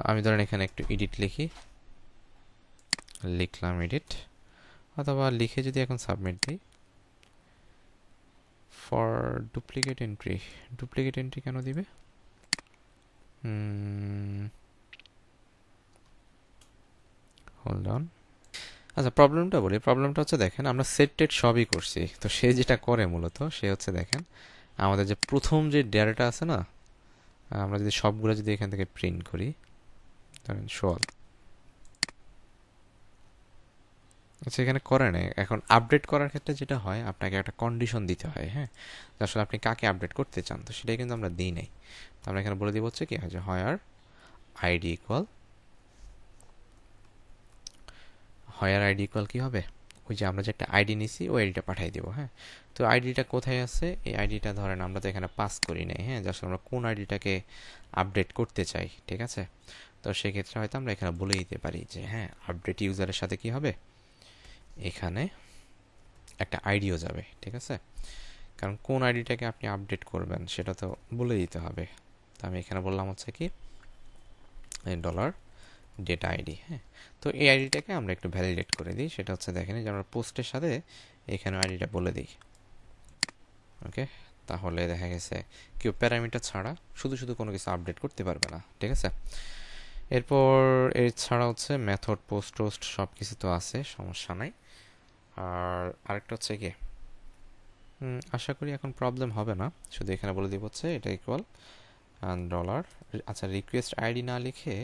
আমি ধরেন এখানে একটু এডিট লিখি, লিখলাম এডিট, অথবা লিখে যদি এখন সাবমিট দিই for duplicate entry. Duplicate entry কেন দিবে, হোল্ড অন। আচ্ছা প্রবলেমটা বলি, প্রবলেমটা হচ্ছে দেখেন আমরা সেট টেট সবই করছি। তো সে যেটা করে মূলত সে হচ্ছে দেখেন আমাদের যে প্রথম যে ডেটাটা আছে না, আমরা যদি সবগুলো যদি এখান থেকে প্রিন্ট করি, ধরেন সল, আচ্ছা এখানে করে না। এখন আপডেট করার ক্ষেত্রে যেটা হয় আপনাকে একটা কন্ডিশন দিতে হয়, হ্যাঁ আসলে আপনি কাকে আপডেট করতে চান, তো সেটাই কিন্তু আমরা দিই নাই। তো আমরা এখানে বলে দিব হচ্ছে কি হয় যে where ID equal, where ID equal কি হবে, ওই যে আমরা যে একটা আইডি নিছি ওই আইডিটা পাঠিয়ে দেবো। হ্যাঁ তো আইডিটা কোথায় আছে, এই আইডিটা ধরেন আমরা তো এখানে পাস করি নাই, হ্যাঁ যার আমরা কোন আইডিটাকে আপডেট করতে চাই, ঠিক আছে। তো সেক্ষেত্রে হয়তো আমরা এখানে বলে দিতে পারি যে হ্যাঁ আপডেট ইউজারের সাথে কি হবে, এখানে একটা আইডিও যাবে, ঠিক আছে, কারণ কোন আইডিটাকে আপনি আপডেট করবেন সেটা তো বলে দিতে হবে। তো আমি এখানে বললাম হচ্ছে কি ডলার ডেটা আইডি, হ্যাঁ তো এই আইডিটাকে আমরা একটু ভ্যালিডেট করে দিই, সেটা হচ্ছে দেখেন যে আমরা পোস্টের সাথে এখানে আইডিটা বলে দিই। ওকে তাহলে দেখা গেছে কেউ প্যারামিটার ছাড়া শুধু শুধু কোনো কিছু আপডেট করতে পারবে না, ঠিক আছে। এরপর এর ছাড়া হচ্ছে মেথড পোস্ট টোস্ট সব কিছু তো আছে, সমস্যা নাই। আর আরেকটা হচ্ছে কি আশা করি এখন প্রবলেম হবে না, শুধু এখানে বলে দিব হচ্ছে এটা ইকুয়াল ডলার, আচ্ছা রিকোয়েস্ট আইডি না লিখে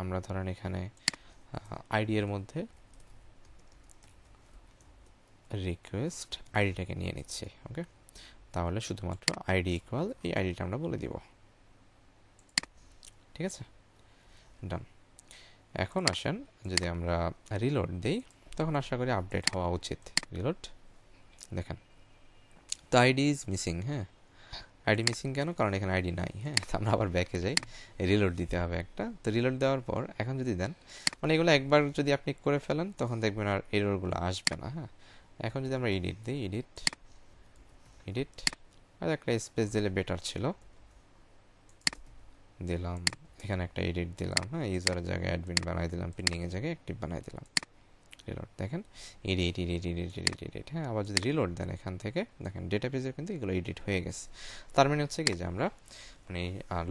আমরা ধরেন এখানে আইডি এর মধ্যে রিকোয়েস্ট আইডিটাকে নিয়ে নিচ্ছি। ওকে তাহলে শুধুমাত্র আইডি ইকুয়াল এই আইডিটা আমরা বলে দিব, ঠিক আছে, ডান। এখন আসেন যদি আমরা রিলোড দিই তখন আশা করি আপডেট হওয়া উচিত। রিলোড দেখেন তো আইডি ইজ মিসিং, হ্যাঁ আইডি মিসিং কেন, কারণ এখানে আইডি নাই। হ্যাঁ আমরা আবার ব্যাকে যাই, রিলোড দিতে হবে একটা। তো রিলোড দেওয়ার পর এখন যদি দেন মানে এগুলো একবার যদি আপনি করে ফেলেন তখন দেখবেন আর এররগুলো আসবে না। হ্যাঁ এখন যদি আমরা এডিট দিই, এডিট এডিট আর একটা স্পেস দিলে বেটার ছিল, দিলাম এখানে একটা এডিট দিলাম, হ্যাঁ ইউজারের জায়গায় অ্যাডমিন বানাই দিলাম, পিন্ডিংয়ের জায়গায় অ্যাক্টিভ বানাই দিলাম। রিলোড দেখেন edit edit edit edit edit, হ্যাঁ আবার যদি রিলোড দেন এখান থেকে দেখেন ডেটা পেজে কিন্তু এগুলো এডিট হয়ে গেছে। তার মানে হচ্ছে কি যে আমরা মানে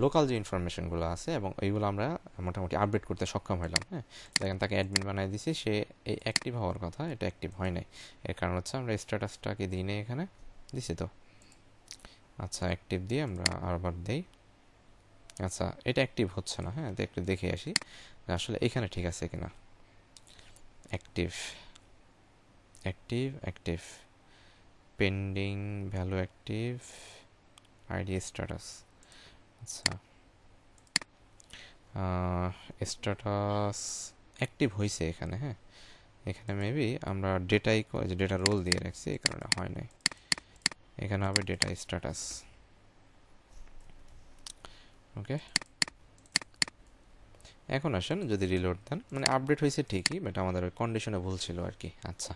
লোকাল যে ইনফরমেশনগুলো আছে এবং এইগুলো আমরা মোটামুটি আপডেট করতে সক্ষম হইলাম। হ্যাঁ দেখেন তাকে অ্যাডমিন বানাই দিছি, সে এই অ্যাক্টিভ হওয়ার কথা, এটা অ্যাক্টিভ হয় নাই, এর কারণ হচ্ছে আমরা স্ট্যাটাসটাকে দিই না এখানে, দিছি তো। আচ্ছা অ্যাক্টিভ দিয়ে আমরা আবার দিই, আচ্ছা এটা অ্যাক্টিভ হচ্ছে না, হ্যাঁ একটু দেখে আসি আসলে এখানে ঠিক আছে কিনা। Active active active pending value active ID status, আচ্ছা স্ট্যাটাস অ্যাক্টিভ হয়েছে এখানে। হ্যাঁ এখানে মেবি আমরা ডেটাই ডেটা রোল দিয়ে রাখছি এই কারণে হয় নাই, এখানে হবে ডেটা স্ট্যাটাস। ওকে এখন আসেন যদি রিলোড দেন মানে আপডেট হয়েছে ঠিকই, বাট আমাদের ওই কন্ডিশনে ভুল ছিল আর কি। আচ্ছা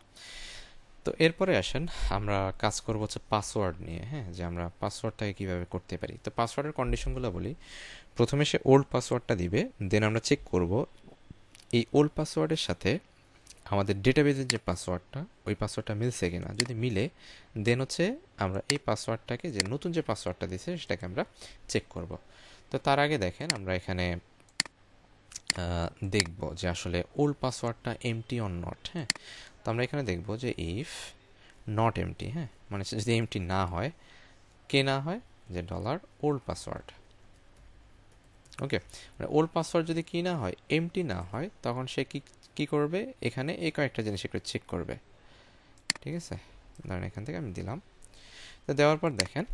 তো এরপরে আসেন আমরা কাজ করব হচ্ছে পাসওয়ার্ড নিয়ে, হ্যাঁ, যে আমরা পাসওয়ার্ডটাকে কিভাবে করতে পারি। তো পাসওয়ার্ডের কন্ডিশনগুলো বলি। প্রথমে সে ওল্ড পাসওয়ার্ডটা দিবে, দেন আমরা চেক করব এই ওল্ড পাসওয়ার্ডের সাথে আমাদের ডেটাবেজের যে পাসওয়ার্ডটা ওই পাসওয়ার্ডটা মিলছে কিনা। যদি মিলে দেন হচ্ছে আমরা এই পাসওয়ার্ডটাকে, যে নতুন যে পাসওয়ার্ডটা দিয়েছে সেটাকে আমরা চেক করব। তো তার আগে দেখেন আমরা এখানে দেখব যে আসলে ওল্ড পাসওয়ার্ডটা এমটি অর নট, হ্যাঁ। তো আমরা এখানে দেখব যে ইফ নট এমটি, হ্যাঁ, মানে যদি এমটি না হয়, কে না হয়, যে ডলার ওল্ড পাসওয়ার্ড, ওকে, মানে ওল্ড পাসওয়ার্ড যদি কি না হয়, এমটি না হয়, তখন সে কি কী করবে, এখানে এই কয়েকটা জিনিস একটু চেক করবে, ঠিক আছে। ধরেন এখান থেকে আমি দিলাম, তো দেওয়ার পর দেখেন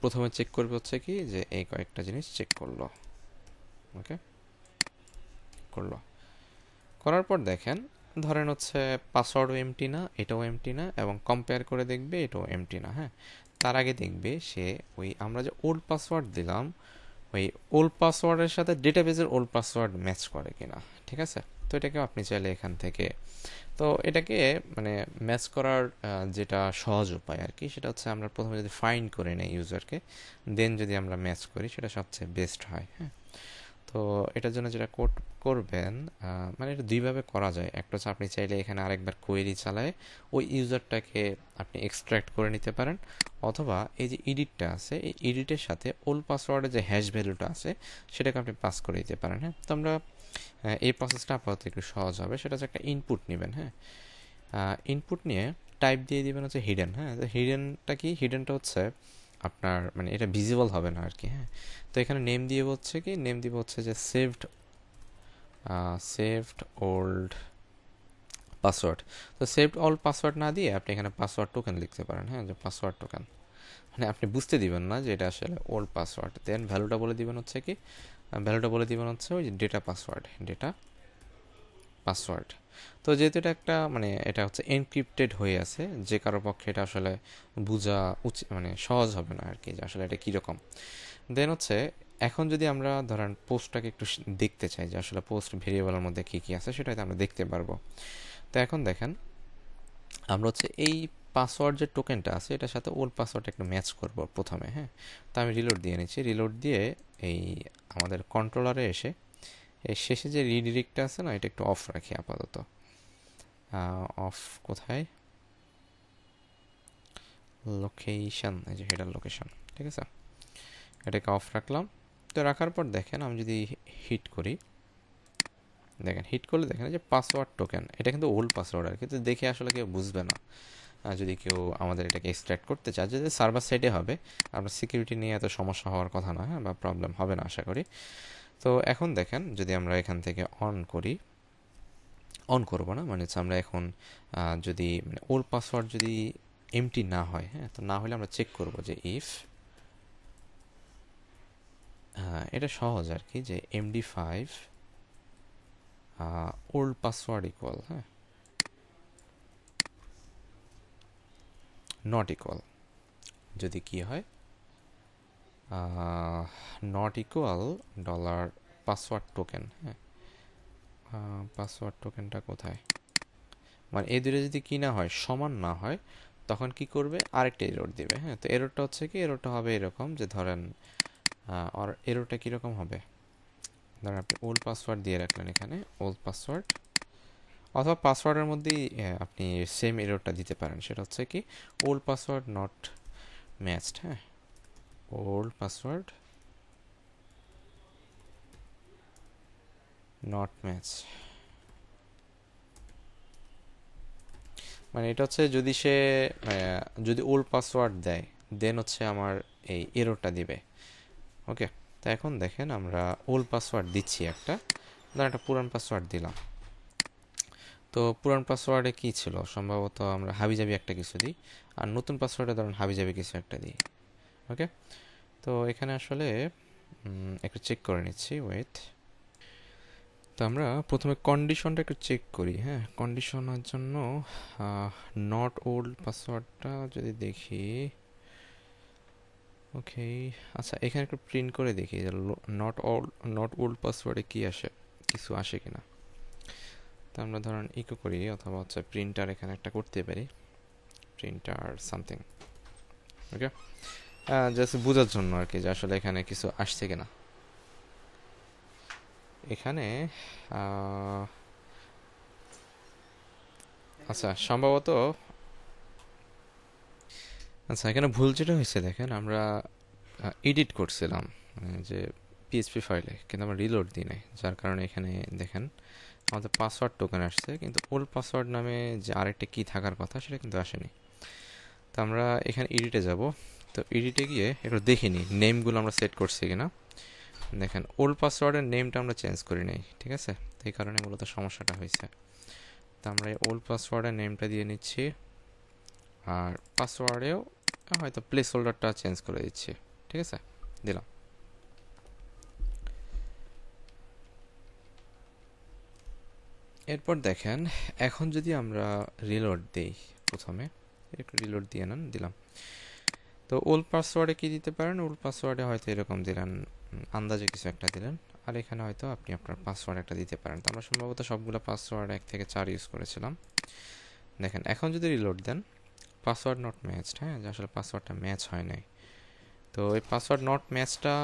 প্রথমে চেক করবে হচ্ছে কি যে এই কয়েকটা জিনিস চেক করলো, ওকে, করলো। করার পর দেখেন ধরেন হচ্ছে পাসওয়ার্ডও এমটি না, এটাও এমটি না, এবং কম্পেয়ার করে দেখবে এটাও এমটি না, হ্যাঁ। তার আগে দেখবে সে ওই আমরা যে ওল্ড পাসওয়ার্ড দিলাম ওই ওল্ড পাসওয়ার্ডের সাথে ডেটাবেজের ওল্ড পাসওয়ার্ড ম্যাচ করে কিনা, ঠিক আছে। তো এটাকে আপনি চাইলে এখান থেকে তো এটাকে মানে ম্যাচ করার যেটা সহজ উপায় আর কি, সেটা হচ্ছে আমরা প্রথমে যদি ফাইন্ড করে নেই ইউজারকে, দেন যদি আমরা ম্যাচ করি সেটা সবচেয়ে বেস্ট হয়, হ্যাঁ। তো এটার জন্য যেটা করবেন, মানে এটা দুইভাবে করা যায়। একটা হচ্ছে আপনি চাইলে এখানে আরেকবার কোয়েরি চালায় ওই ইউজারটাকে আপনি এক্সট্র্যাক্ট করে নিতে পারেন, অথবা এই যে এডিটটা আছে এই এডিটের সাথে ওল্ড পাসওয়ার্ডের যে হ্যাশ ভ্যালুটা আছে সেটাকে আপনি পাস করে দিতে পারেন, হ্যাঁ। তো আমরা এই প্রসেসটা আপাতত একটু সহজ হবে। সেটা হচ্ছে একটা ইনপুট নেবেন, হ্যাঁ, ইনপুট নিয়ে টাইপ দিয়ে দেবেন হচ্ছে হিডেন, হ্যাঁ। হিডেনটা কি, হিডেনটা হচ্ছে আপনার মানে এটা ভিজিবল হবে না আর কি, হ্যাঁ। তো এখানে নেম দিয়ে হচ্ছে কি, নেম দিব হচ্ছে যে সেভড সেভড ওল্ড পাসওয়ার্ড। তো সেভড ওল্ড পাসওয়ার্ড না দিয়ে আপনি এখানে পাসওয়ার্ড টোকেন লিখতে পারেন, হ্যাঁ, যে পাসওয়ার্ড টোকেন, মানে আপনি বুঝতে দিবেন না যে এটা আসলে ওল্ড পাসওয়ার্ড। দেন ভ্যালুটা বলে দিবেন হচ্ছে কি, ভ্যালুটা বলে দিবেন হচ্ছে ওই যে ডেটা পাসওয়ার্ড, ডেটা পাসওয়ার্ড। তো যেহেতু এটা একটা মানে এটা হচ্ছে এনক্রিপ্টেড হয়ে আছে, যে কারোর পক্ষে এটা আসলে বোঝা উচিত মানে সহজ হবে না আর কি, যে আসলে এটা কীরকম। দেন হচ্ছে এখন যদি আমরা ধরেন পোস্টটাকে একটু দেখতে চাই যে আসলে পোস্ট ভেরিয়েবলের মধ্যে কী কী আছে সেটাই তো আমরা দেখতে পারবো। তো এখন দেখেন আমরা হচ্ছে এই পাসওয়ার্ড যে টোকেনটা আছে এটার সাথে ওল্ড পাসওয়ার্ডটা একটু ম্যাচ করব প্রথমে, হ্যাঁ। তো আমি রিলোড দিয়ে নিচ্ছি, রিলোড দিয়ে এই আমাদের কন্ট্রোলারে এসে এর শেষে যে রিডিরেক্টটা আছে না এটা একটু অফ রাখি আপাতত। অফ কোথায়, লোকেশন, এই যে হেডার লোকেশন, ঠিক আছে, এটাকে অফ রাখলাম। তো রাখার পর দেখেন আমি যদি হিট করি, দেখেন হিট করলে দেখেন যে পাসওয়ার্ড টোকেন, এটা কিন্তু ওল্ড পাসওয়ার্ড আর কি। তো দেখে আসলে কেউ বুঝবে না, যদি কেউ আমাদের এটাকে এক্সট্র্যাক্ট করতে চায়, যদি সার্ভার সাইডে হবে, আমরা সিকিউরিটি নিয়ে এত সমস্যা হওয়ার কথা না, হ্যাঁ, বা প্রবলেম হবে না আশা করি। তো এখন দেখেন যদি আমরা এখান থেকে অন করি, অন করব না, মানে হচ্ছে আমরা এখন যদি মানে ওল্ড পাসওয়ার্ড যদি এমটি না হয়, হ্যাঁ, তো না হলে আমরা চেক করব যে ইফ, হ্যাঁ, এটা সহজ আর কি, যে MD five old password equal, হ্যাঁ, নট ইকুয়াল, যদি কি হয় not equal dollar password token, হ্যাঁ, পাসওয়ার্ড টোকেনটা কোথায়, মানে এই দুটো যদি কি না হয়, সমান না হয়, তখন কি করবে আরেকটা এরর দেবে, হ্যাঁ। তো এররটা হচ্ছে কি, এররটা হবে এরকম যে ধরেন, আর এররটা কীরকম হবে, ধরেন আপনি ওল্ড পাসওয়ার্ড দিয়ে রাখলেন এখানে ওল্ড পাসওয়ার্ড, অথবা পাসওয়ার্ডের মধ্যেই আপনি সেম এররটা দিতে পারেন। সেটা হচ্ছে কি ওল্ড পাসওয়ার্ড নট ম্যাচড, হ্যাঁ, old password not match, মানে এটা হচ্ছে যদি সে যদি old password দেয় দেন হচ্ছে আমার এই এররটা দিবে, ওকে। তো এখন দেখেন আমরা old password দিচ্ছি একটা, না একটা পুরান পাসওয়ার্ড দিলাম। তো পুরান পাসওয়ার্ডে কি ছিল, সম্ভবত আমরা হাবিজাবি একটা কিছু দিই, আর নতুন পাসওয়ার্ডে ধরুন হাবিজাবি কিছু একটা দিই, ওকে। তো এখানে আসলে একটু চেক করে নিচ্ছি, ওয়েট। তো আমরা প্রথমে কন্ডিশনটা একটু চেক করি, হ্যাঁ। কন্ডিশনের জন্য নট ওল্ড পাসওয়ার্ডটা যদি দেখি, ওকে, আচ্ছা এখানে একটু প্রিন্ট করে দেখি যে নট ওল্ড নট ওল্ড পাসওয়ার্ডে কী আসে, কিছু আসে কিনা। তো আমরা ধরুন ইকো করি অথবা হচ্ছে প্রিন্টার এখানে একটা করতে পারি, প্রিন্টার সামথিং। ওকে, জাস্ট বোঝার জন্য আর কি যে আসলে এখানে কিছু আসছে কিনা। এখানে আচ্ছা সম্ভবত আচ্ছা এখানে ভুল যেটা হয়েছে দেখেন, আমরা এডিট করছিলাম যে পিএইচপি ফাইলে, কিন্তু আমরা রিলোড দিই নাই, যার কারণে এখানে দেখেন আমাদের পাসওয়ার্ড টোকেন আসছে, কিন্তু ওল্ড পাসওয়ার্ড নামে যে আরেকটা কী থাকার কথা সেটা কিন্তু আসেনি। তো আমরা এখানে এডিটে যাব, তো এডিটে গিয়ে একটু দেখে নিই নেমগুলো আমরা সেট করছি কিনা। দেখেন ওল্ড পাসওয়ার্ডের নেমটা আমরা চেঞ্জ করি নাই, ঠিক আছে, এই কারণে মূলত সমস্যাটা হয়েছে। তো আমরা এই ওল্ড পাসওয়ার্ডের নেমটা দিয়ে নিচ্ছি, আর পাসওয়ার্ডেও হয়তো প্লেস হোল্ডারটা চেঞ্জ করে দিচ্ছি, ঠিক আছে, দিলাম। এরপর দেখেন এখন যদি আমরা রিলোড দিই, প্রথমে একটু রিলোড দিয়ে নেন, দিলাম। তো ওল্ড পাসওয়ার্ডে কি দিতে পারেন, ওল্ড পাসওয়ার্ডে হয়তো এরকম দিলেন, আন্দাজে কিছু একটা দিলেন, আর এখানে হয়তো আপনি আপনার পাসওয়ার্ড একটা দিতে পারেন। তো আমরা সম্ভবত সবগুলো পাসওয়ার্ড এক থেকে চার ইউজ করেছিলাম। দেখেন এখন যদি রিলোড দেন, পাসওয়ার্ড নট ম্যাচড, হ্যাঁ, যে আসলে পাসওয়ার্ডটা ম্যাচ হয় নাই। তো এই পাসওয়ার্ড নট ম্যাচটা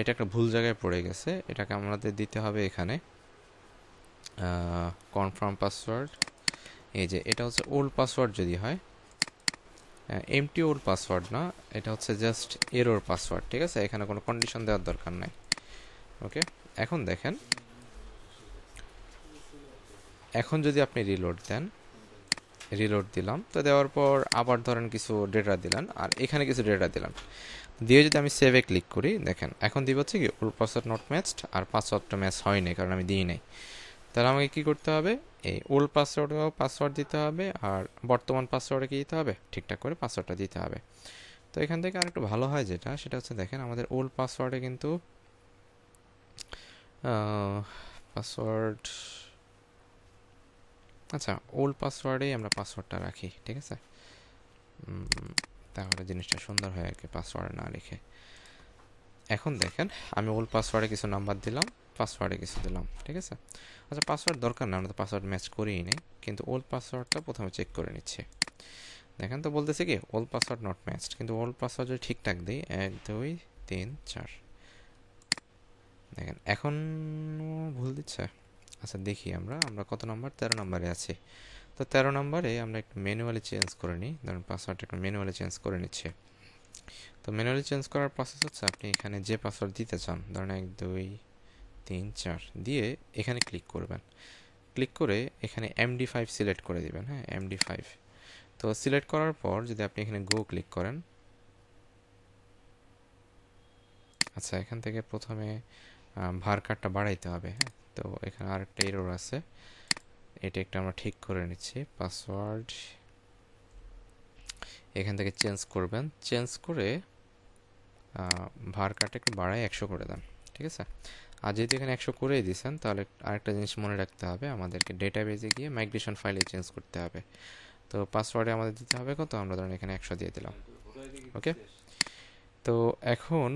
এটা একটা ভুল জায়গায় পড়ে গেছে, এটাকে আমাদের দিতে হবে এখানে কনফার্ম পাসওয়ার্ড। এই যে এটা হচ্ছে ওল্ড পাসওয়ার্ড, যদি হয় এমটি ওল্ড পাসওয়ার্ড না, এটা হচ্ছে জাস্ট এরর পাসওয়ার্ড, ঠিক আছে, এখানে কোনো কন্ডিশন দেওয়ার দরকার নাই। ওকে, এখন দেখেন এখন যদি আপনি রিলোড দেন, রিলোড দিলাম, তো দেওয়ার পর আবার ধরেন কিছু ডেটা দিলেন, আর এখানে কিছু ডেটা দিলাম, দিয়ে যদি আমি সেভে ক্লিক করি, দেখেন এখন দিব হচ্ছে কি ওল্ড পাসওয়ার্ড নট ম্যাচড, আর পাসওয়ার্ডটা ম্যাচ হয়নি কারণ আমি দিই নাই। তাহলে আমাকে কী করতে হবে, এই ওল্ড পাসওয়ার্ড পাসওয়ার্ড দিতে হবে, আর বর্তমান পাসওয়ার্ডে কী দিতে হবে, ঠিকঠাক করে পাসওয়ার্ডটা দিতে হবে। তো এখান থেকে আর একটু ভালো হয় যেটা, সেটা হচ্ছে দেখেন আমাদের ওল্ড পাসওয়ার্ডে কিন্তু পাসওয়ার্ড আচ্ছা ওল্ড পাসওয়ার্ডেই আমরা পাসওয়ার্ডটা রাখি, ঠিক আছে, তাহলে জিনিসটা সুন্দর হয় আর কি, পাসওয়ার্ড না লিখে। এখন দেখেন আমি ওল্ড পাসওয়ার্ডে কিছু নাম্বার দিলাম, পাসওয়ার্ডে কিছু দিলাম, ঠিক আছে। আচ্ছা পাসওয়ার্ড দরকার না, আমরা তো পাসওয়ার্ড ম্যাচ করিই নি, কিন্তু ওল্ড পাসওয়ার্ডটা প্রথমে চেক করে নিচ্ছে। দেখেন তো বলতেছে কি ওল্ড পাসওয়ার্ড নট ম্যাচড, কিন্তু ওল্ড পাসওয়ার্ড যদি ঠিকঠাক দিই, এক দুই তিন চার, দেখেন এখন ভুল দিচ্ছে। আচ্ছা দেখি আমরা আমরা কত নম্বর, তেরো নম্বরে আছি। তো তেরো নম্বরে আমরা একটু ম্যানুয়ালি চেঞ্জ করে নিই, ধরুন পাসওয়ার্ডটা একটু ম্যানুয়ালি চেঞ্জ করে নিচ্ছে। তো ম্যানুয়ালি চেঞ্জ করার প্রসেস হচ্ছে আপনি এখানে যে পাসওয়ার্ড দিতে চান, ধরুন এক দুই তিন চার দিয়ে এখানে ক্লিক করবেন, ক্লিক করে এখানে এমডি ফাইভ সিলেক্ট করে দেবেন, হ্যাঁ এমডি ফাইভ। তো সিলেক্ট করার পর যদি আপনি এখানে গো ক্লিক করেন, আচ্ছা এখান থেকে প্রথমে ভারকারটা বাড়াইতে হবে, হ্যাঁ। তো এখানে আর একটা এরর আছে, এটা একটা আমরা ঠিক করে নিচ্ছি, পাসওয়ার্ড এখান থেকে চেঞ্জ করবেন, চেঞ্জ করে ভারকারটা একটু বাড়ায় একশো করে দেন, ঠিক আছে। আর যদি এখানে একশো করেই দিয়েছেন, তাহলে আরেকটা জিনিস মনে রাখতে হবে, আমাদেরকে ডেটাবেজে গিয়ে মাইগ্রেশন ফাইলে চেঞ্জ করতে হবে। তো পাসওয়ার্ডে আমাদের দিতে হবে কত, আমরা ধরুন এখানে একশো দিয়ে দিলাম। ওকে, তো এখন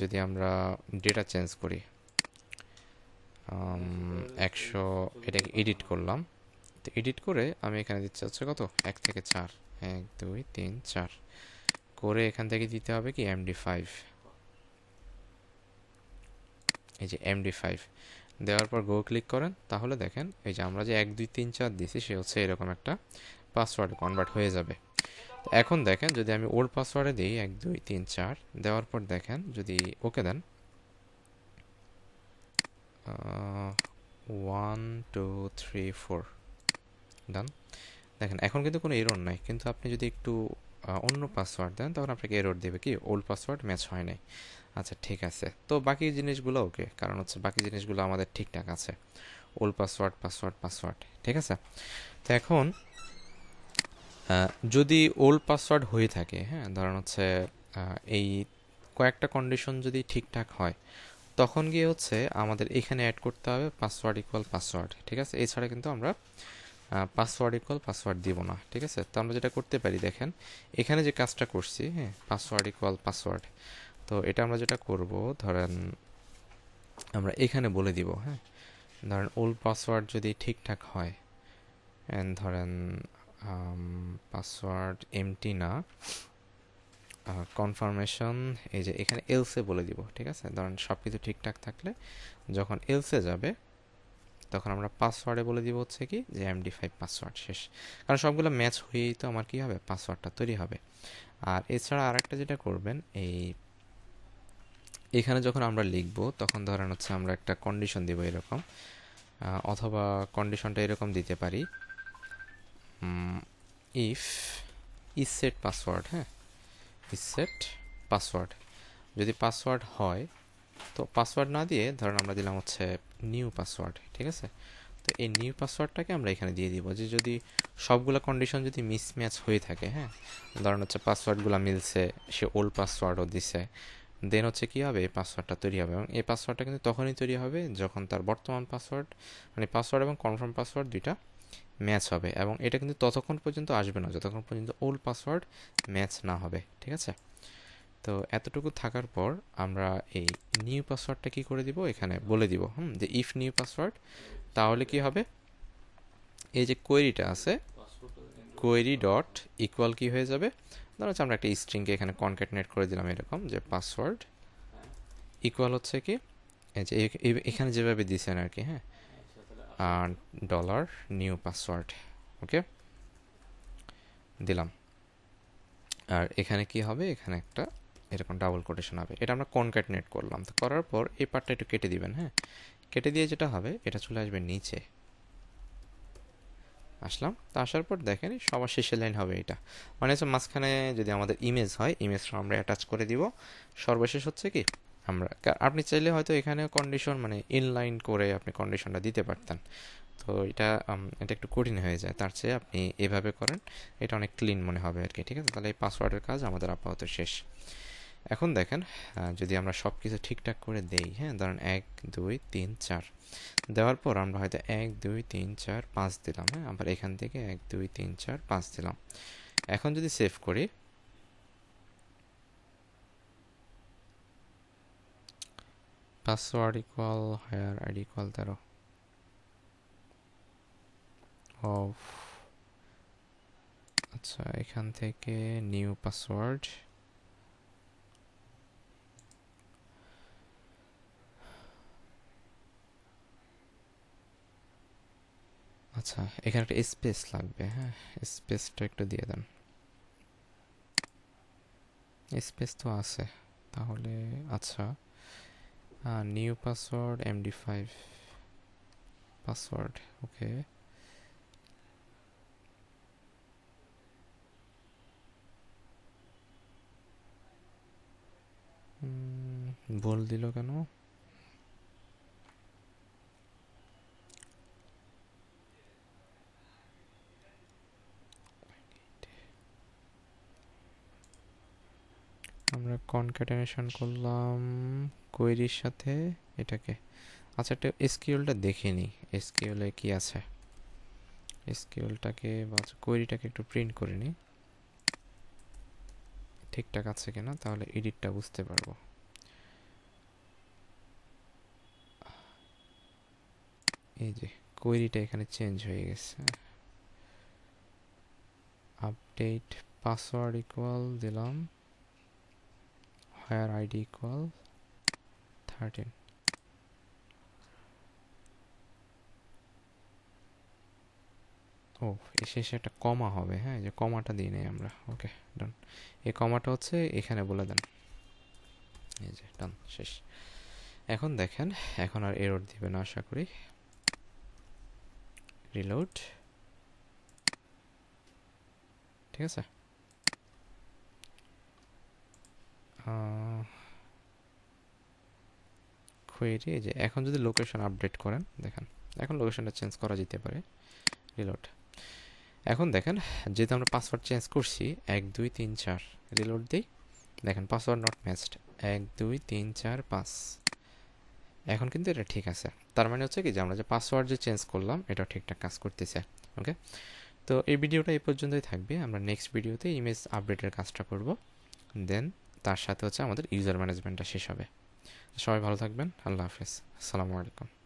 যদি আমরা ডেটা চেঞ্জ করি, একশো এটাকে এডিট করলাম, তো এডিট করে আমি এখানে দিচ্ছি হচ্ছে কত, এক থেকে চার, এক দুই তিন চার করে এখান থেকে দিতে হবে কি এমডি ফাইভ, এই যে এমডি ফাইভ দেওয়ার পর গো ক্লিক করেন, তাহলে দেখেন এই যে আমরা যে এক দুই তিন চার দিয়েছি, সে হচ্ছে এরকম একটা পাসওয়ার্ড কনভার্ট হয়ে যাবে। এখন দেখেন যদি আমি ওল্ড পাসওয়ার্ডে দিই এক দুই তিন চার, দেওয়ার পর দেখেন যদি ওকে দেন, one two three four done, দেখেন এখন কিন্তু কোনো এরর নাই। কিন্তু আপনি যদি একটু অন্য পাসওয়ার্ড দেন, তখন আপনাকে এরর দেবে কি ওল্ড পাসওয়ার্ড ম্যাচ হয় নাই। আচ্ছা ঠিক আছে, তো বাকি জিনিসগুলো ওকে, কারণ হচ্ছে বাকি জিনিসগুলো আমাদের ঠিকঠাক আছে, ওল্ড পাসওয়ার্ড পাসওয়ার্ড পাসওয়ার্ড ঠিক আছে। তো এখন যদি ওল্ড পাসওয়ার্ড হয়ে থাকে, হ্যাঁ ধরুন হচ্ছে এই কয়েকটা কন্ডিশন যদি ঠিকঠাক হয়, তখন গিয়ে হচ্ছে আমাদের এখানে অ্যাড করতে হবে পাসওয়ার্ড ইকুয়াল পাসওয়ার্ড, ঠিক আছে। এছাড়া কিন্তু আমরা পাসওয়ার্ড ইকুয়াল পাসওয়ার্ড দিব না, ঠিক আছে। তো আমরা যেটা করতে পারি দেখেন, এখানে যে কাজটা করছি, হ্যাঁ পাসওয়ার্ড ইকুয়াল পাসওয়ার্ড, তো এটা আমরা যেটা করব ধরেন আমরা এখানে বলে দিব, হ্যাঁ ধরেন ওল্ড পাসওয়ার্ড যদি ঠিকঠাক হয়, অ্যান্ড ধরেন পাসওয়ার্ড এমটি না, কনফার্মেশন এই যে এখানে এলসে বলে দিব, ঠিক আছে। ধরেন সব কিছু ঠিকঠাক থাকলে যখন এলসে যাবে তখন আমরা পাসওয়ার্ডে বলে দিব হচ্ছে কি যে এমডি ফাইভ পাসওয়ার্ড শেষ, কারণ সবগুলো ম্যাচ হয়েই তো আমার কী হবে পাসওয়ার্ডটা তৈরি হবে। আর এছাড়া আরেকটা যেটা করবেন, এই এখানে যখন আমরা লিখব তখন ধরেন হচ্ছে আমরা একটা কন্ডিশন দেব এরকম, অথবা কন্ডিশনটা এরকম দিতে পারি ইফ ইজ সেট পাসওয়ার্ড, হ্যাঁ ইজ সেট পাসওয়ার্ড। যদি পাসওয়ার্ড হয় তো পাসওয়ার্ড না দিয়ে ধরেন আমরা দিলাম হচ্ছে নিউ পাসওয়ার্ড, ঠিক আছে। তো এই নিউ পাসওয়ার্ডটাকে আমরা এখানে দিয়ে দিব যে যদি সবগুলো কন্ডিশন যদি মিসম্যাচ হয়ে থাকে, হ্যাঁ ধরেন হচ্ছে পাসওয়ার্ডগুলো মিলছে, সে ওল্ড পাসওয়ার্ডও দিছে, দেন হচ্ছে কী হবে এই পাসওয়ার্ডটা তৈরি হবে। এবং এই পাসওয়ার্ডটা কিন্তু তখনই তৈরি হবে যখন তার বর্তমান পাসওয়ার্ড মানে পাসওয়ার্ড এবং কনফার্ম পাসওয়ার্ড দুইটা ম্যাচ হবে, এবং এটা কিন্তু ততক্ষণ পর্যন্ত আসবে না যতক্ষণ পর্যন্ত ওল্ড পাসওয়ার্ড ম্যাচ না হবে, ঠিক আছে। তো এতটুকু থাকার পর আমরা এই নিউ পাসওয়ার্ডটা কী করে দিব এখানে বলে দিব, হুম যে ইফ নিউ পাসওয়ার্ড, তাহলে কি হবে এই যে কোয়েরিটা আছে কোয়েরি ডট ইকুয়াল কী হয়ে যাবে, ধরো হচ্ছে আমরা একটা স্ট্রিংকে এখানে কনক্যাটেনেট করে দিলাম এরকম যে পাসওয়ার্ড ইকুয়াল হচ্ছে কি এই যে এখানে যেভাবে দিয়েছেন আর কি, হ্যাঁ আর ডলার নিউ পাসওয়ার্ড, ওকে দিলাম। আর এখানে কি হবে এখানে একটা এরকম ডাবল কোটেশন হবে, এটা আমরা কনক্যাটেনেট করলাম। তো করার পর এই পার্টটা একটু কেটে দিবেন, হ্যাঁ কেটে দিয়ে যেটা হবে এটা চলে আসবে নিচে, আসলাম। তো আসার পর দেখেন সবার শেষের লাইন হবে এটা, মানে হচ্ছে মাঝখানে যদি আমাদের ইমেজ হয় ইমেজটা আমরা অ্যাটাচ করে দিব। সর্বশেষ হচ্ছে কি আমরা আপনি চাইলে হয়তো এখানে কন্ডিশন মানে ইনলাইন করে আপনি কন্ডিশনটা দিতে পারতেন, তো এটা এটা একটু কঠিন হয়ে যায়, তার চেয়ে আপনি এভাবে করেন এটা অনেক ক্লিন মনে হবে আর কি, ঠিক আছে। তাহলে এই পাসওয়ার্ডের কাজ আমাদের আপাতত শেষ। এখন দেখেন যদি আমরা সব কিছু ঠিকঠাক করে দেই, হ্যাঁ ধরেন এক দুই তিন চার দেওয়ার পর আমরা হয়তো এক দুই তিন চার পাঁচ দিলাম, হ্যাঁ আবার এখান থেকে এক দুই তিন চার পাঁচ দিলাম। এখন যদি সেভ করি password equal higher ID equal তেরো অফ, আচ্ছা এখান থেকে নিউ পাসওয়ার্ড আচ্ছা এখানে একটা স্পেস লাগবে, হ্যাঁ স্পেসটা একটু দিয়ে দেন, স্পেস তো আছে তাহলে আচ্ছা new password MD five password, okay বল দিল কেন, আমরা কনক্যাটেনেশন করলাম কোয়েরির সাথে এটাকে। আচ্ছা একটা এসকিউএলটা দেখে নিই এসকিউএলে কি আছে, এসকিউএলটাকে বা কোয়েরিটাকে একটু প্রিন্ট করে নিই ঠিকঠাক আছে কিনা, তাহলে এডিটটা বুঝতে পারবো। এই যে কোয়েরিটা এখানে চেঞ্জ হয়ে গেছে, আপডেট পাসওয়ার্ড ইকুয়াল দিলাম হায়ার আইডি ইকুয়াল থার্টিন, ও শেষে একটা কমা হবে, হ্যাঁ যে কমাটা দিই নাই আমরা, ওকে ডান। এই কমাটা হচ্ছে এখানে বলে দেন, এই যে ডান শেষ। এখন দেখেন এখন আর এরর দিবে না আশা করি, রিলোড, ঠিক আছে। কোয়েরি যে এখন যদি লোকেশন আপডেট করেন দেখেন এখন লোকেশনটা চেঞ্জ করা যেতে পারে, রিলোড। এখন দেখেন যেহেতু আমরা পাসওয়ার্ড চেঞ্জ করছি এক দুই তিন চার, রিলোড দিই দেখেন পাসওয়ার্ড নট ম্যাচড এক দুই তিন চার পাঁচ, এখন কিন্তু এটা ঠিক আছে। তার মানে হচ্ছে কি যে আমরা যে পাসওয়ার্ড যে চেঞ্জ করলাম এটা ঠিকঠাক কাজ করতেছে, ওকে। তো এই ভিডিওটা এই পর্যন্তই থাকবে, আমরা নেক্সট ভিডিওতে ইমেজ আপডেটের কাজটা করব, দেন তার সাথে হচ্ছে আমাদের ইউজার ম্যানেজমেন্টটা শেষ হবে। সবাই ভালো থাকবেন, আল্লাহ হাফেজ, আসসালামু আলাইকুম।